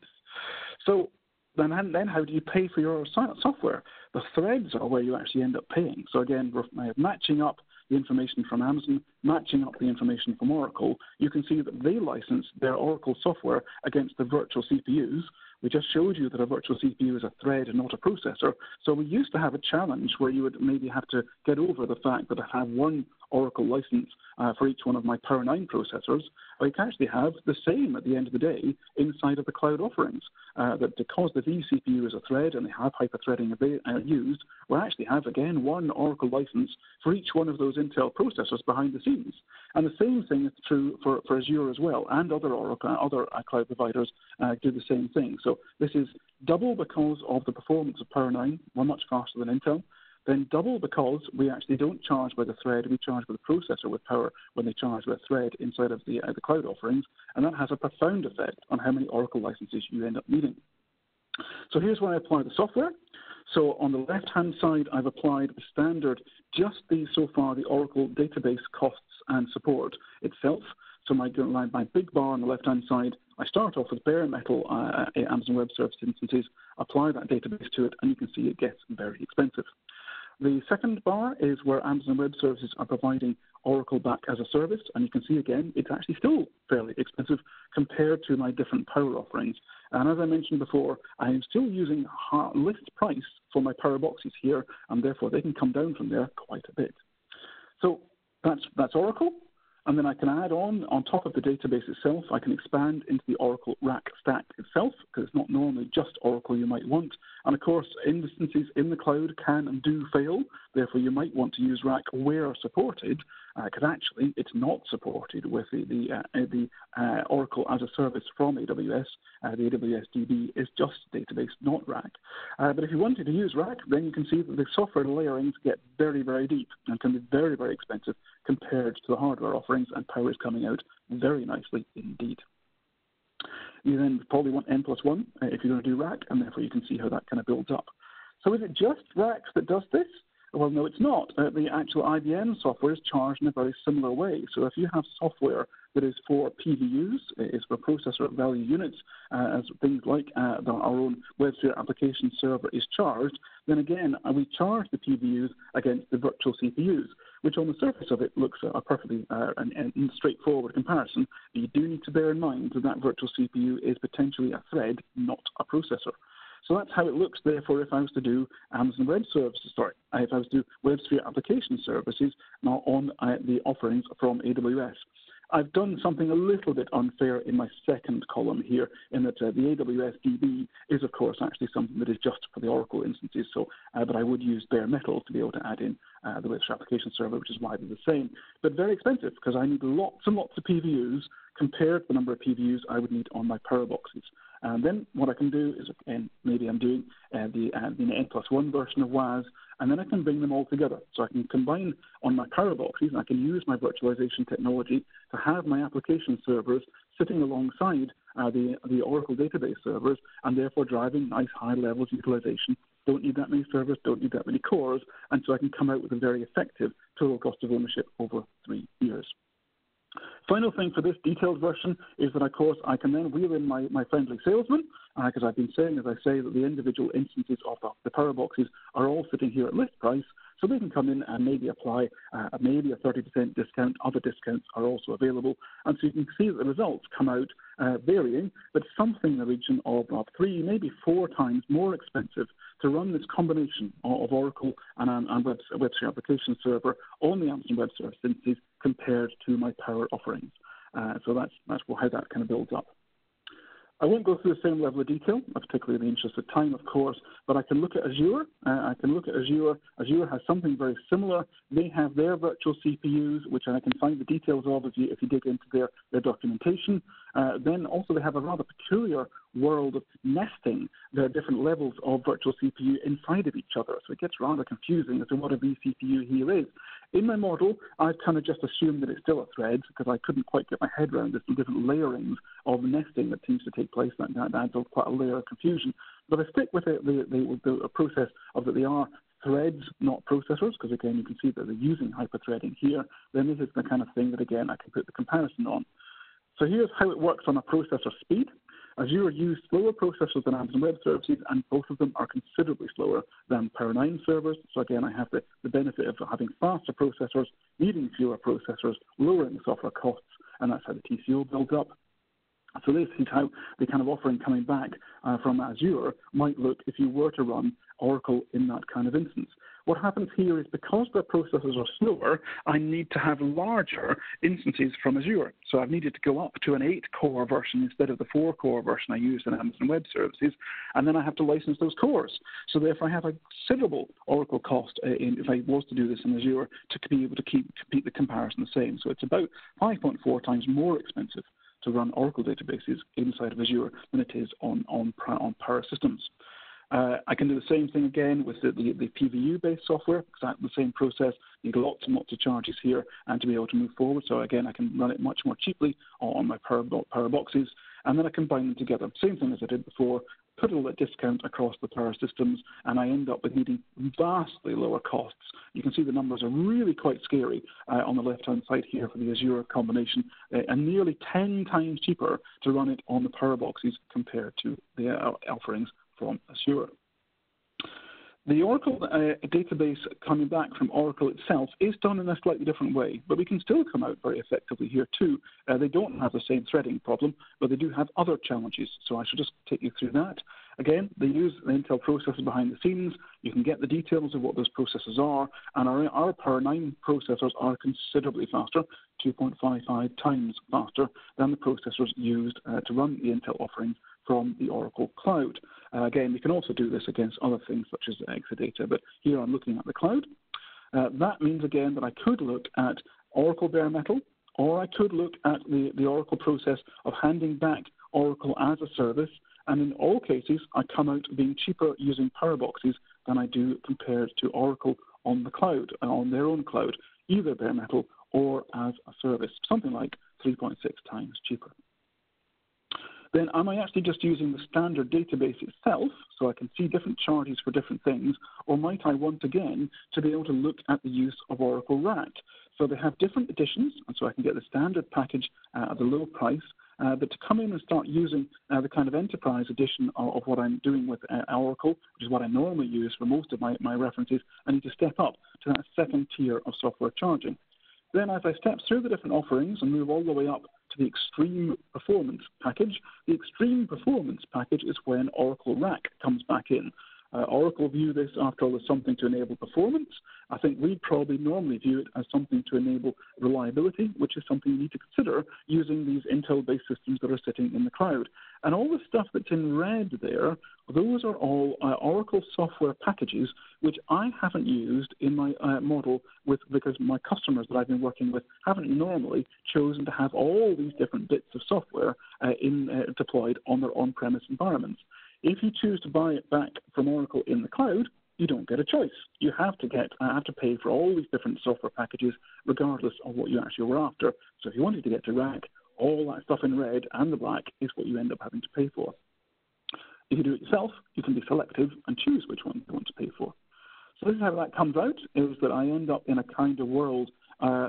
So then how do you pay for your software? The threads are where you actually end up paying. So again, we're matching up the information from Amazon, matching up the information from Oracle. You can see that they license their Oracle software against the virtual CPUs. We just showed you that a virtual CPU is a thread and not a processor. So we used to have a challenge where you would maybe have to get over the fact that I have one Oracle license for each one of my Power9 processors. I can actually have the same at the end of the day inside of the cloud offerings, that because the vCPU is a thread and they have hyperthreading used, we'll actually have, again, one Oracle license for each one of those Intel processors behind the scenes. And the same thing is true for Azure as well, and other Oracle, other cloud providers do the same thing. So this is double because of the performance of Power9, we're much faster than Intel. Then double because we actually don't charge by the thread, we charge by the processor with power when they charge by a thread inside of the cloud offerings, and that has a profound effect on how many Oracle licenses you end up needing. So here's where I apply the software. So on the left-hand side, I've applied the standard, just the, so far, the Oracle database costs and support itself. So my big bar on the left-hand side, I start off with bare metal Amazon Web Service instances, apply that database to it, and you can see it gets very expensive. The second bar is where Amazon Web Services are providing Oracle back as a service, and you can see again, it's actually still fairly expensive compared to my different Power offerings. And as I mentioned before, I am still using list price for my Power boxes here, and therefore they can come down from there quite a bit. So that's Oracle. And then I can add on top of the database itself, I can expand into the Oracle RAC stack itself, because it's not normally just Oracle you might want. And of course, instances in the cloud can and do fail. Therefore, you might want to use RAC where supported, because actually it's not supported with the Oracle as a service from AWS. The AWS DB is just database, not RAC. But if you wanted to use RAC, then you can see that the software layerings get very, very deep and can be very, very expensive compared to the hardware offerings, and Power is coming out very nicely indeed. You then probably want N+1 if you're going to do RAC, and therefore you can see how that kind of builds up. So is it just RAC that does this? Well, no, it's not. The actual IBM software is charged in a very similar way. So if you have software that is for PVUs, is for processor value units, as things like our own WebSphere application server is charged, then again, we charge the PVUs against the virtual CPUs, which on the surface of it looks a perfectly and straightforward comparison. But you do need to bear in mind that that virtual CPU is potentially a thread, not a processor. So that's how it looks. Therefore, if I was to do Amazon Web Services, if I was to do WebSphere application services now on the offerings from AWS, I've done something a little bit unfair in my second column here, in that the AWS DB is, of course, actually something that is just for the Oracle instances. So, but I would use bare metal to be able to add in the WebSphere application server, which is widely the same, but very expensive because I need lots and lots of PVUs compared to the number of PVUs I would need on my Power boxes. And then what I can do is, and maybe I'm doing the N+1 version of WAS, and then I can bring them all together. So I can combine on my Power boxes, and I can use my virtualization technology to have my application servers sitting alongside the Oracle database servers, and therefore driving nice high levels of utilization don't need that many servers, don't need that many cores, and so I can come out with a very effective total cost of ownership over 3 years. Final thing for this detailed version is that, of course, I can then wheel in my friendly salesman, because I've been saying, as I say, that the individual instances of the power boxes are all sitting here at list price, so they can come in and maybe apply maybe a 30% discount. Other discounts are also available. And so you can see that the results come out varying, but something in the region of 3, maybe 4 times more expensive to run this combination of Oracle and WebSphere application server on the Amazon Web Services instances compared to my power offerings. So that's how that kind of builds up. I won't go through the same level of detail, particularly in the interest of time, of course, but I can look at Azure. Azure has something very similar. They have their virtual CPUs, which I can find the details of if you dig into their documentation. Then also they have a rather peculiar world of nesting their different levels of virtual CPU inside of each other. So it gets rather confusing as to what a vCPU here is. In my model, I've kind of just assumed that it's still a thread because I couldn't quite get my head around this different layerings of nesting that seems to take place. That adds quite a layer of confusion. But I stick with the process of that they are threads, not processors, because again, you can see that they're using hyperthreading here. Then this is the kind of thing that, again, I can put the comparison on. So here's how it works on a processor speed. Azure used slower processors than Amazon Web Services, and both of them are considerably slower than Power9 servers. So again, I have the benefit of having faster processors, needing fewer processors, lowering software costs, and that's how the TCO builds up. So this is how the kind of offering coming back from Azure might look if you were to run Oracle in that kind of instance. What happens here is because the processors are slower, I need to have larger instances from Azure. So I've needed to go up to an 8-core version instead of the 4-core version I used in Amazon Web Services, and then I have to license those cores. So therefore I have a considerable Oracle cost if I was to do this in Azure to be able to keep the comparison the same. So it's about 5.4 times more expensive to run Oracle databases inside of Azure than it is on Power systems. I can do the same thing again with the PVU-based software, exactly the same process. You get lots and lots of charges here and to be able to move forward. So again, I can run it much more cheaply on my power boxes, and then I combine them together. Same thing as I did before, put a little discount across the power systems, and I end up with needing vastly lower costs. You can see the numbers are really quite scary on the left-hand side here for the Azure combination, and nearly 10 times cheaper to run it on the power boxes compared to the offerings from Azure. The Oracle database coming back from Oracle itself is done in a slightly different way, but we can still come out very effectively here too. They don't have the same threading problem, but they do have other challenges, so I shall just take you through that. Again, they use the Intel processors behind the scenes. You can get the details of what those processors are, and our Power9 processors are considerably faster, 2.55 times faster than the processors used to run the Intel offerings from the Oracle Cloud. Again, we can also do this against other things such as Exadata, but here I'm looking at the cloud. That means, again, that I could look at Oracle bare metal, or I could look at the Oracle process of handing back Oracle as a service, and in all cases, I come out being cheaper using Power Boxes than I do compared to Oracle on the cloud, on their own cloud, either bare metal or as a service, something like 3.6 times cheaper. Then am I actually just using the standard database itself, so I can see different charges for different things, or might I want, again, to be able to look at the use of Oracle RAC? So they have different editions, and so I can get the standard package at the low price, but to come in and start using the kind of enterprise edition of what I'm doing with Oracle, which is what I normally use for most of my references, I need to step up to that second tier of software charging. Then as I step through the different offerings and move all the way up to the extreme performance package. The extreme performance package is when Oracle RAC comes back in. Oracle view this, after all, as something to enable performance. I think we probably normally view it as something to enable reliability, which is something you need to consider using these Intel-based systems that are sitting in the cloud. And all the stuff that's in red there, those are all Oracle software packages, which I haven't used in my model because my customers that I've been working with haven't normally chosen to have all these different bits of software deployed on their on-premise environments. If you choose to buy it back from Oracle in the cloud, you don't get a choice. You have to pay for all these different software packages, regardless of what you actually were after. So if you wanted to get to RAC, all that stuff in red and the black is what you end up having to pay for. If you do it yourself, you can be selective and choose which one you want to pay for. So this is how that comes out, is that I end up in a kind of world. I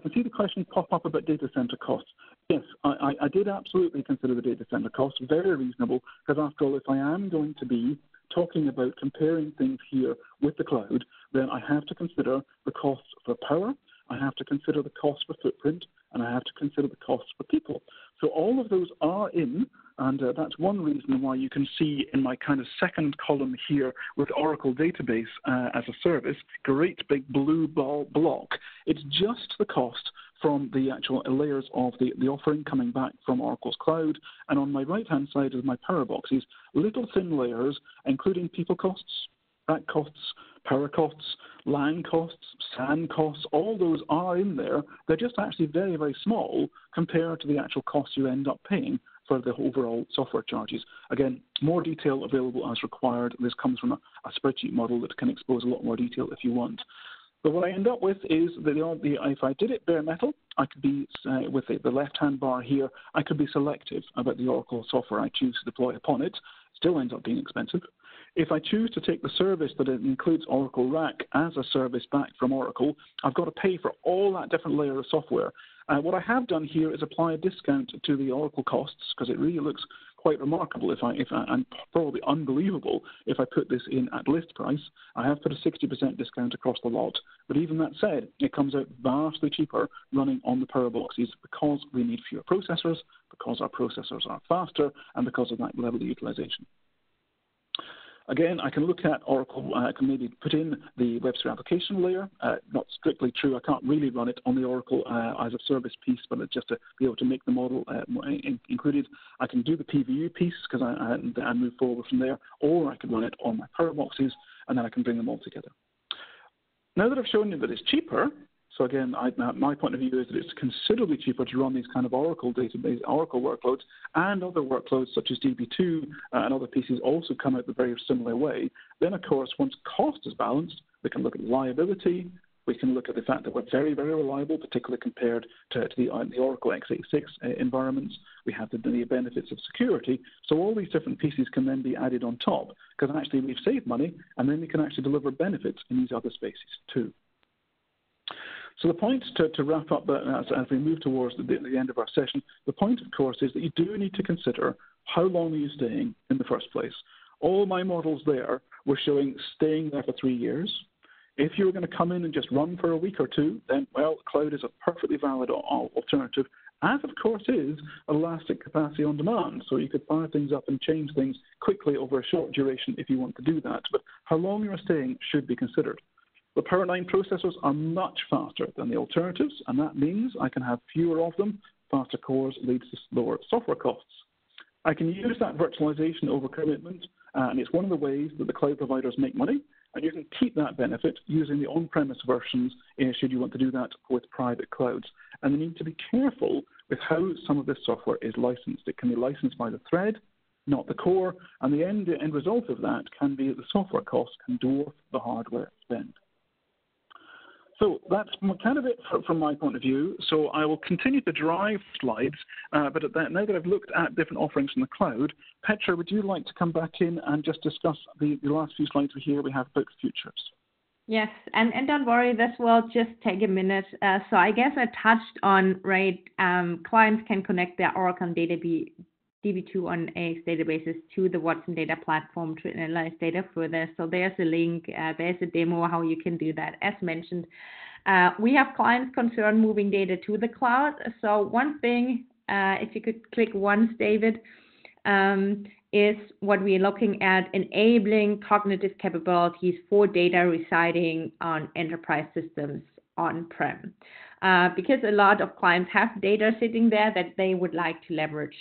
can see the question pop up about data center costs. Yes, I did absolutely consider the data center costs very reasonable, because after all, if I am going to be talking about comparing things here with the cloud, then I have to consider the costs for power, I have to consider the cost for footprint, and I have to consider the costs for people. So all of those are in, and that's one reason why you can see in my kind of second column here with Oracle Database as a Service, great big blue ball block. It's just the cost from the actual layers of the offering coming back from Oracle's cloud. And on my right-hand side is my power boxes, little thin layers, including people costs, rack costs, power costs, LAN costs, SAN costs, all those are in there. They're just actually very, very small compared to the actual costs you end up paying for the overall software charges. Again, more detail available as required. This comes from a spreadsheet model that can expose a lot more detail if you want. But what I end up with is that if I did it bare metal, I could be, with the left-hand bar here, I could be selective about the Oracle software I choose to deploy upon it. Still ends up being expensive. If I choose to take the service that includes Oracle RAC as a service back from Oracle, I've got to pay for all that different layer of software. What I have done here is apply a discount to the Oracle costs, because it really looks quite remarkable and probably unbelievable if I put this in at list price. I have put a 60% discount across the lot, but even that said, it comes out vastly cheaper running on the power boxes because we need fewer processors, because our processors are faster, and because of that level of utilization. Again, I can look at Oracle, I can maybe put in the WebSphere application layer. Not strictly true, I can't really run it on the Oracle as a service piece, but it's just to be able to make the model included. I can do the PVU piece because I move forward from there, or I can run it on my power boxes, and then I can bring them all together. Now that I've shown you that it's cheaper, so again, my point of view is that it's considerably cheaper to run these kind of Oracle database, Oracle workloads, and other workloads such as DB2 and other pieces also come out the very similar way. Then, of course, once cost is balanced, we can look at reliability. We can look at the fact that we're very, very reliable, particularly compared to the Oracle x86 environments. We have the benefits of security. So all these different pieces can then be added on top, because actually we've saved money, and then we can actually deliver benefits in these other spaces too. So the point, to wrap up as we move towards the end of our session, the point, of course, is that you do need to consider how long are you staying in the first place. All my models there were showing staying there for 3 years. If you were going to come in and just run for a week or two, then, well, cloud is a perfectly valid alternative, as, of course, is elastic capacity on demand. So you could fire things up and change things quickly over a short duration if you want to do that. But how long you're staying should be considered. The Power9 processors are much faster than the alternatives, and that means I can have fewer of them. Faster cores leads to lower software costs. I can use that virtualization over commitment, and it's one of the ways that the cloud providers make money, and you can keep that benefit using the on-premise versions should you want to do that with private clouds. And you need to be careful with how some of this software is licensed. It can be licensed by the thread, not the core, and the end result of that can be that the software costs can dwarf the hardware spend. So that's kind of it from my point of view. So I will continue to drive slides, but now that I've looked at different offerings in the cloud, Petra, would you like to come back in and just discuss the last few slides we have about futures? Yes, and don't worry, this will just take a minute. So I guess I touched on, right, clients can connect their Oracle DB2 on AIX databases to the Watson data platform to analyze data further. So there's a link, there's a demo how you can do that. As mentioned, we have clients concerned moving data to the cloud. So one thing, if you could click once, David, is what we're looking at, enabling cognitive capabilities for data residing on enterprise systems on-prem. Because a lot of clients have data sitting there that they would like to leverage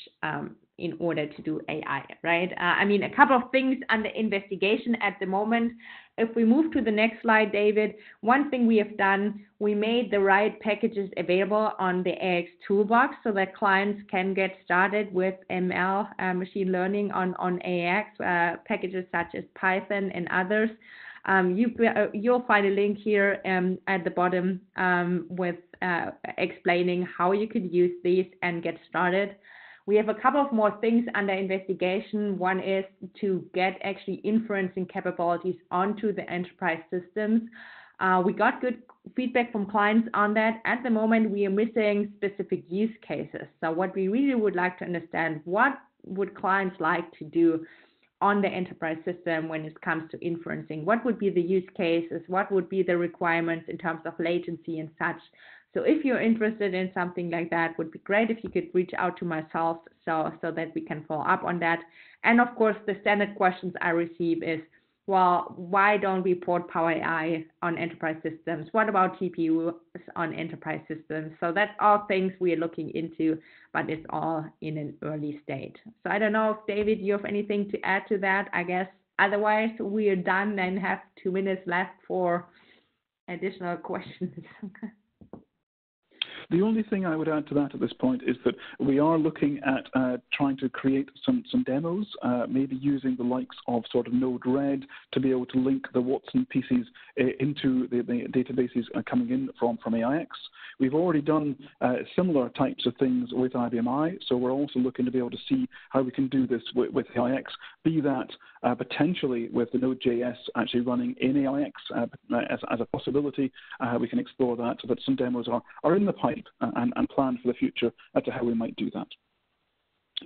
in order to do AI, right? I mean, a couple of things under investigation at the moment. If we move to the next slide, David, one thing we have done, we made the right packages available on the AIX toolbox so that clients can get started with ML, machine learning on AIX, packages such as Python and others. You'll find a link here at the bottom with explaining how you could use these and get started. We have a couple of more things under investigation. One is to get actually inferencing capabilities onto the enterprise systems. We got good feedback from clients on that. At the moment, we are missing specific use cases. So what we really would like to understand, what would clients like to do on the enterprise system when it comes to inferencing? What would be the use cases? What would be the requirements in terms of latency and such? So if you're interested in something like that, would be great if you could reach out to myself so that we can follow up on that. And of course, the standard questions I receive is, well, why don't we port PowerAI on enterprise systems? What about TPUs on enterprise systems? So that's all things we are looking into, but it's all in an early state. So I don't know if, David, you have anything to add to that, I guess. Otherwise, we are done and have 2 minutes left for additional questions. The only thing I would add to that at this point is that we are looking at trying to create some demos, maybe using the likes of sort of Node-RED to be able to link the Watson pieces into the databases coming in from AIX. We've already done similar types of things with IBM i, so we're also looking to be able to see how we can do this with AIX, be that potentially with the Node.js actually running in AIX as a possibility. We can explore that, but some demos are in the pipe. And plan for the future as to how we might do that.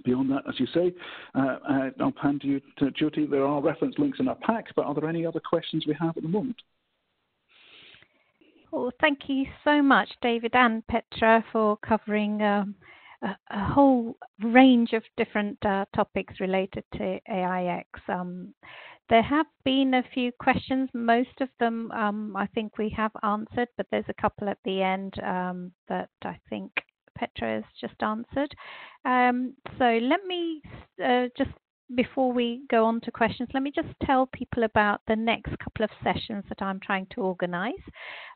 Beyond that, as you say, I'll hand you to Jyoti. There are reference links in our pack, but are there any other questions we have at the moment? Well, thank you so much, David and Petra, for covering a whole range of different topics related to AIX. There have been a few questions. Most of them I think we have answered, but there's a couple at the end that I think Petra has just answered. So let me just, before we go on to questions, let me just tell people about the next couple of sessions that I'm trying to organize.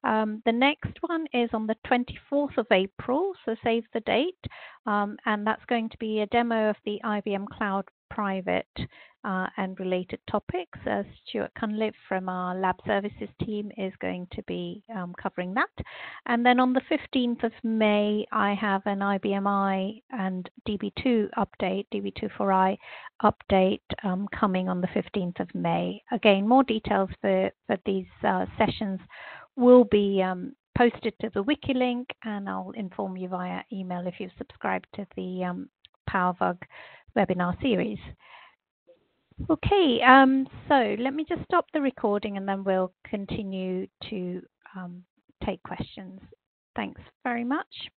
The next one is on the 24th of April, so save the date, and that's going to be a demo of the IBM Cloud Private and related topics. Stuart Cunliffe from our lab services team is going to be covering that. And then on the 15th of May, I have an IBM i and DB2 update, DB2 4i update coming on the 15th of May. Again, more details for these sessions will be posted to the wiki link, and I'll inform you via email if you've subscribed to the PowerVug webinar series. Okay, so let me just stop the recording and then we'll continue to take questions. Thanks very much.